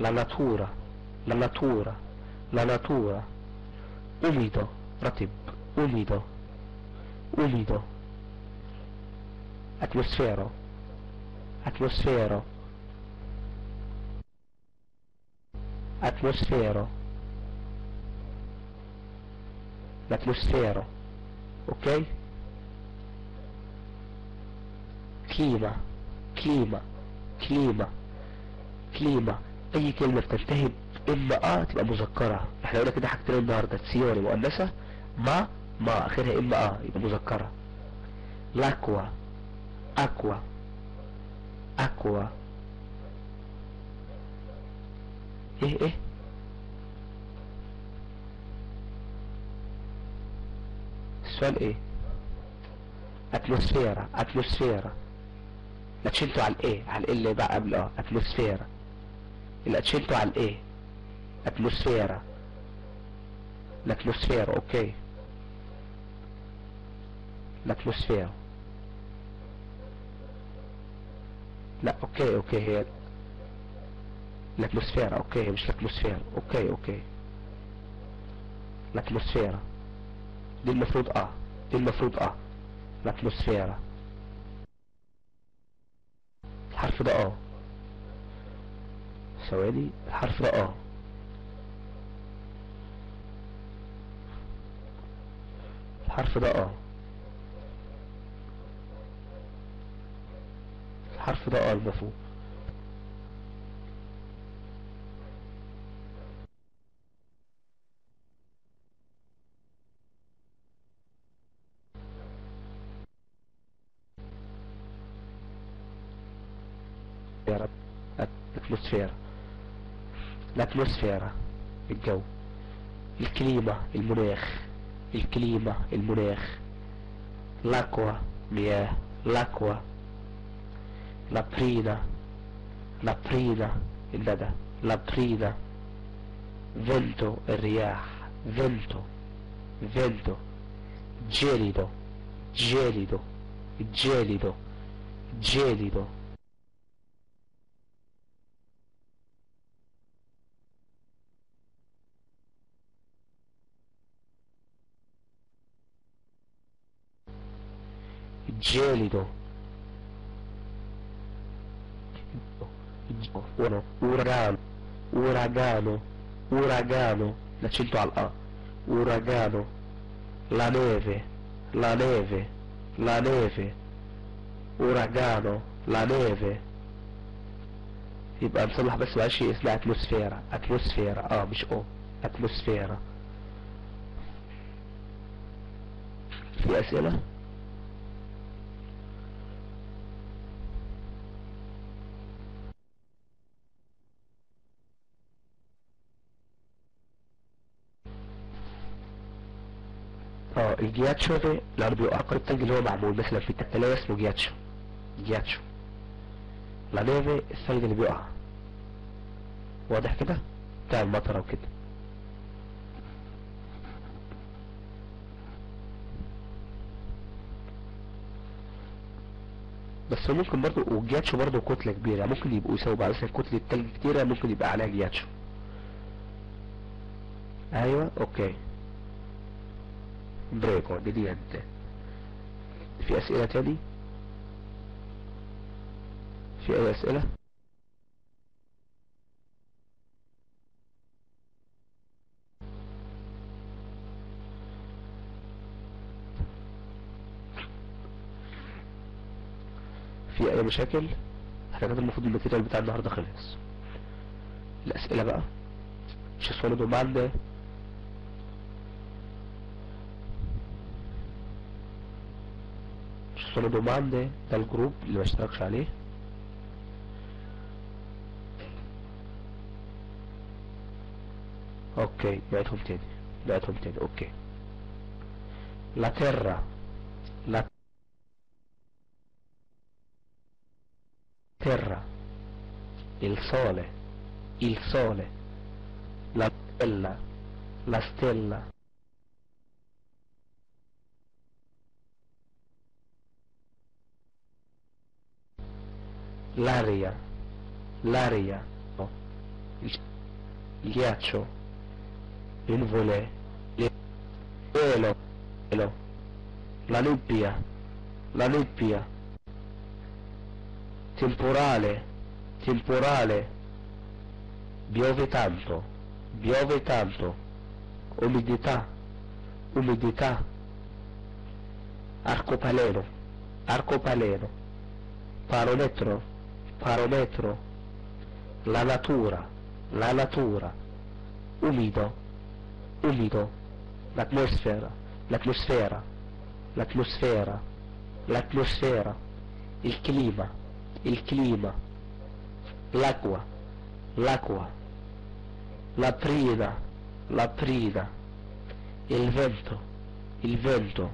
لا ناتورا لا ناتورا لا ناتورا أميدو رطب أميدو أميدو أتموسفيرو atmosfero atmosfero l'atmosfero ok clima clima clima clima اي كلمه بتنتهي اما اه تبقى مذكره احنا قلنا كده حاجتين النهارده تسيوري مؤنثه ما ما اخرها اما اه يبقى مذكره لاكوا اكوا أكوا إيه إيه السؤال إيه أتموسفيرا أتموسفيرا الأتشنتو على الإيه على الإيه اللي بقى قبل أه أتموسفيرا الأتشنتو على الإيه أتموسفيرا الأتموسفيرا أوكي الأتموسفيرا لا اوكي اوكي هي الاتموسفيرا اوكي مش الاتموسفيرا اوكي اوكي الاتموسفيرا دي المفروض اه دي المفروض اه الاتموسفيرا الحرف ده اه ثواني الحرف ده اه الحرف ده اه الحرف ده اه المفهوم. الاتموسفيرا، الاتموسفيرا الجو، الكليمة المناخ، الكليمة المناخ، لاكوا مياه، لاكوا، لابرينا، لابرينا الندى، لابرينا، فينتو الرياح، فينتو، فينتو، جيليدو، جيليدو، جيليدو، جيليدو. Gelido uno uragano uragano uragano l'accento alla uragano la neve la neve la neve uragano la neve يبقى نصلح بس بقى شيء اسمه اتموسفيرا اتموسفيرا اه مش او اتموسفيرا. في اسئله؟ اه الجياتشو ده لما بيبقى اقرب تلج اللي هو معمول مثلا في التلاية اسمه جياتشو جياتشو. لا نيفي الثلج اللي بيقع. واضح كده؟ بتاع المطره وكده. بس ممكن برضه والجياتشو برضه كتله كبيره ممكن يبقوا يساووا بعض مثلا كتله تلج كتيره ممكن يبقى عليها جياتشو. ايوه اوكي. بريكو ديديانتي. في اسئلة تاني؟ في اي اسئلة؟ في اي مشاكل؟ احنا كده المفروض الماتيريال بتاع النهارده خلص. الاسئلة بقى مش سؤال دوماند sono domande dal group اللي ما اشتركش عليه. اوكي بعتهم تاني بعتهم تاني اوكي. لا تيرا لا تيرا il sole il sole la stella la stella l'aria l'aria no. il, il ghiaccio il volè il cielo la nebbia la nebbia temporale temporale piove tanto piove tanto umidità umidità arcopaleno arcopaleno barometro barometro, la natura, la natura, umido, umido, l'atmosfera, l'atmosfera, l'atmosfera, l'atmosfera, il clima, il clima, l'acqua, l'acqua, la prina, la prina, il vento, il vento,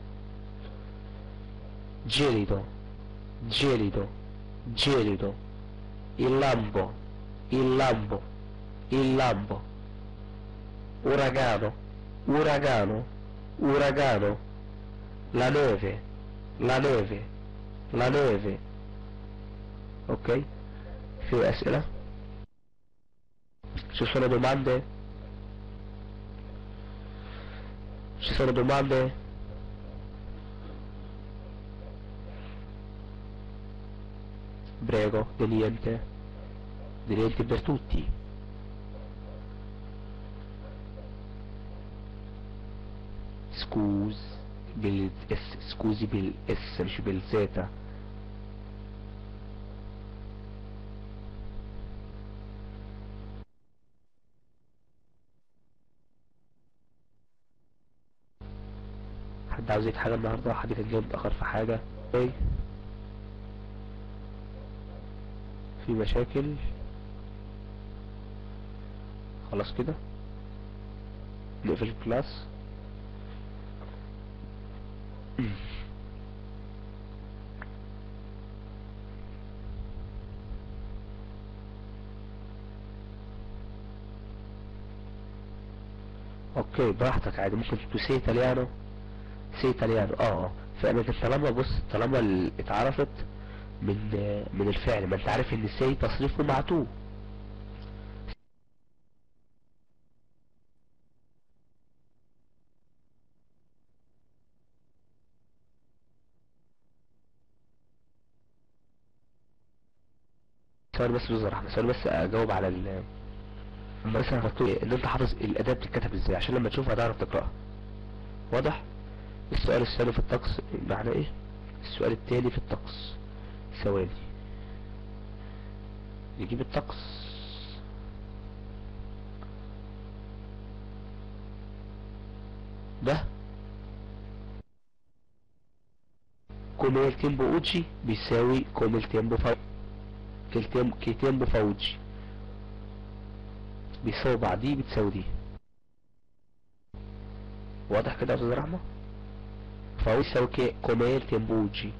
gelido, gelido, gelido. Il lampo, il lampo, il lampo, uragano, uragano, uragano, la neve, la neve, la neve. Ok? Più esela? Ci sono domande? Ci sono domande? prego, deliente, deliente per tutti. Scus, bil S, scusi bil S, مش bil Z. حد عاوز يجيب حاجة النهاردة؟ حد كان جاي متأخر في حاجة؟ ايه؟ في مشاكل؟ خلاص كده نقفل الكلاس. اوكي براحتك عادي، ممكن تدو سي ايطاليانو، سي ايطاليانو اه اه فأنت طالما بص طالما ال... اتعرفت من من الفعل، ما انت عارف ان سي تصريفه مع تو، ثواني بس بصراحة، ثواني بس اجاوب على ال بس ان انت حافظ الاداة بتتكتب ازاي عشان لما تشوفها تعرف تقراها. واضح؟ السؤال الثاني في الطقس معناه ايه؟ السؤال التاني في الطقس، ثواني نجيب الطقس. ده كوميل تيمبو اوتشي بيساوي كوميل تيمبو فوجي، كي تيمبو فوجي بيساوي بعضيه بتساوي دي. واضح كده يا استاذ رحمة؟ فوجي بيساوي كي كوميل تيمبو اوتشي،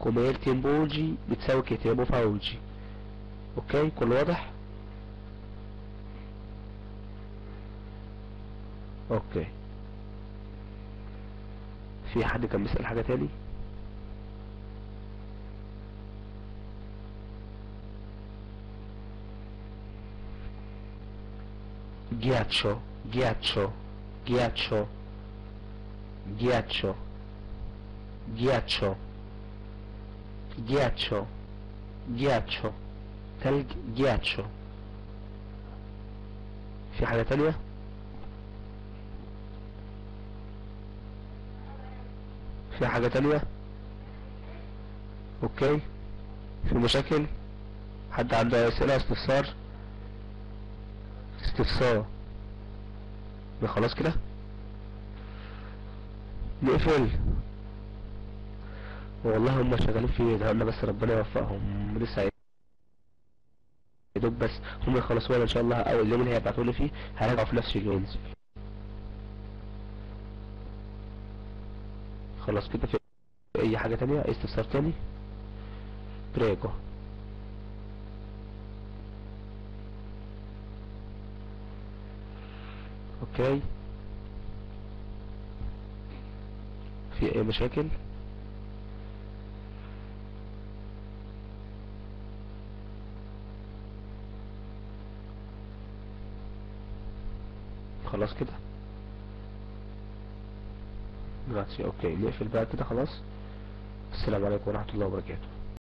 كوميل تيمبو اوتشي بتساوي كي تيمبو فوجي. اوكي كله واضح؟ اوكي في حد كان بيسأل حاجة تاني؟ Ghiaccio, ghiaccio, ghiaccio, ghiaccio, ghiaccio, ghiaccio, ghiaccio, ثلج ghiaccio. في حاجة تانية؟ في حاجة تانية؟ اوكي في مشاكل؟ حد عنده أسئلة استفسار؟ استفسار. خلاص كده نقفل. والله هم شغالين في ايدنا بس ربنا يوفقهم، لسه يا دوب بس هم يخلصوها ان شاء الله، او اليوم اللي هيبعتولي فيه هراجعوا في نفس اليوم. خلاص كده في اي حاجة تانية؟ استفسار تاني؟ بريكو اوكي. في اي مشاكل؟ خلاص كده جراتسي. اوكي نقفل بقى كده خلاص. السلام عليكم ورحمة الله وبركاته.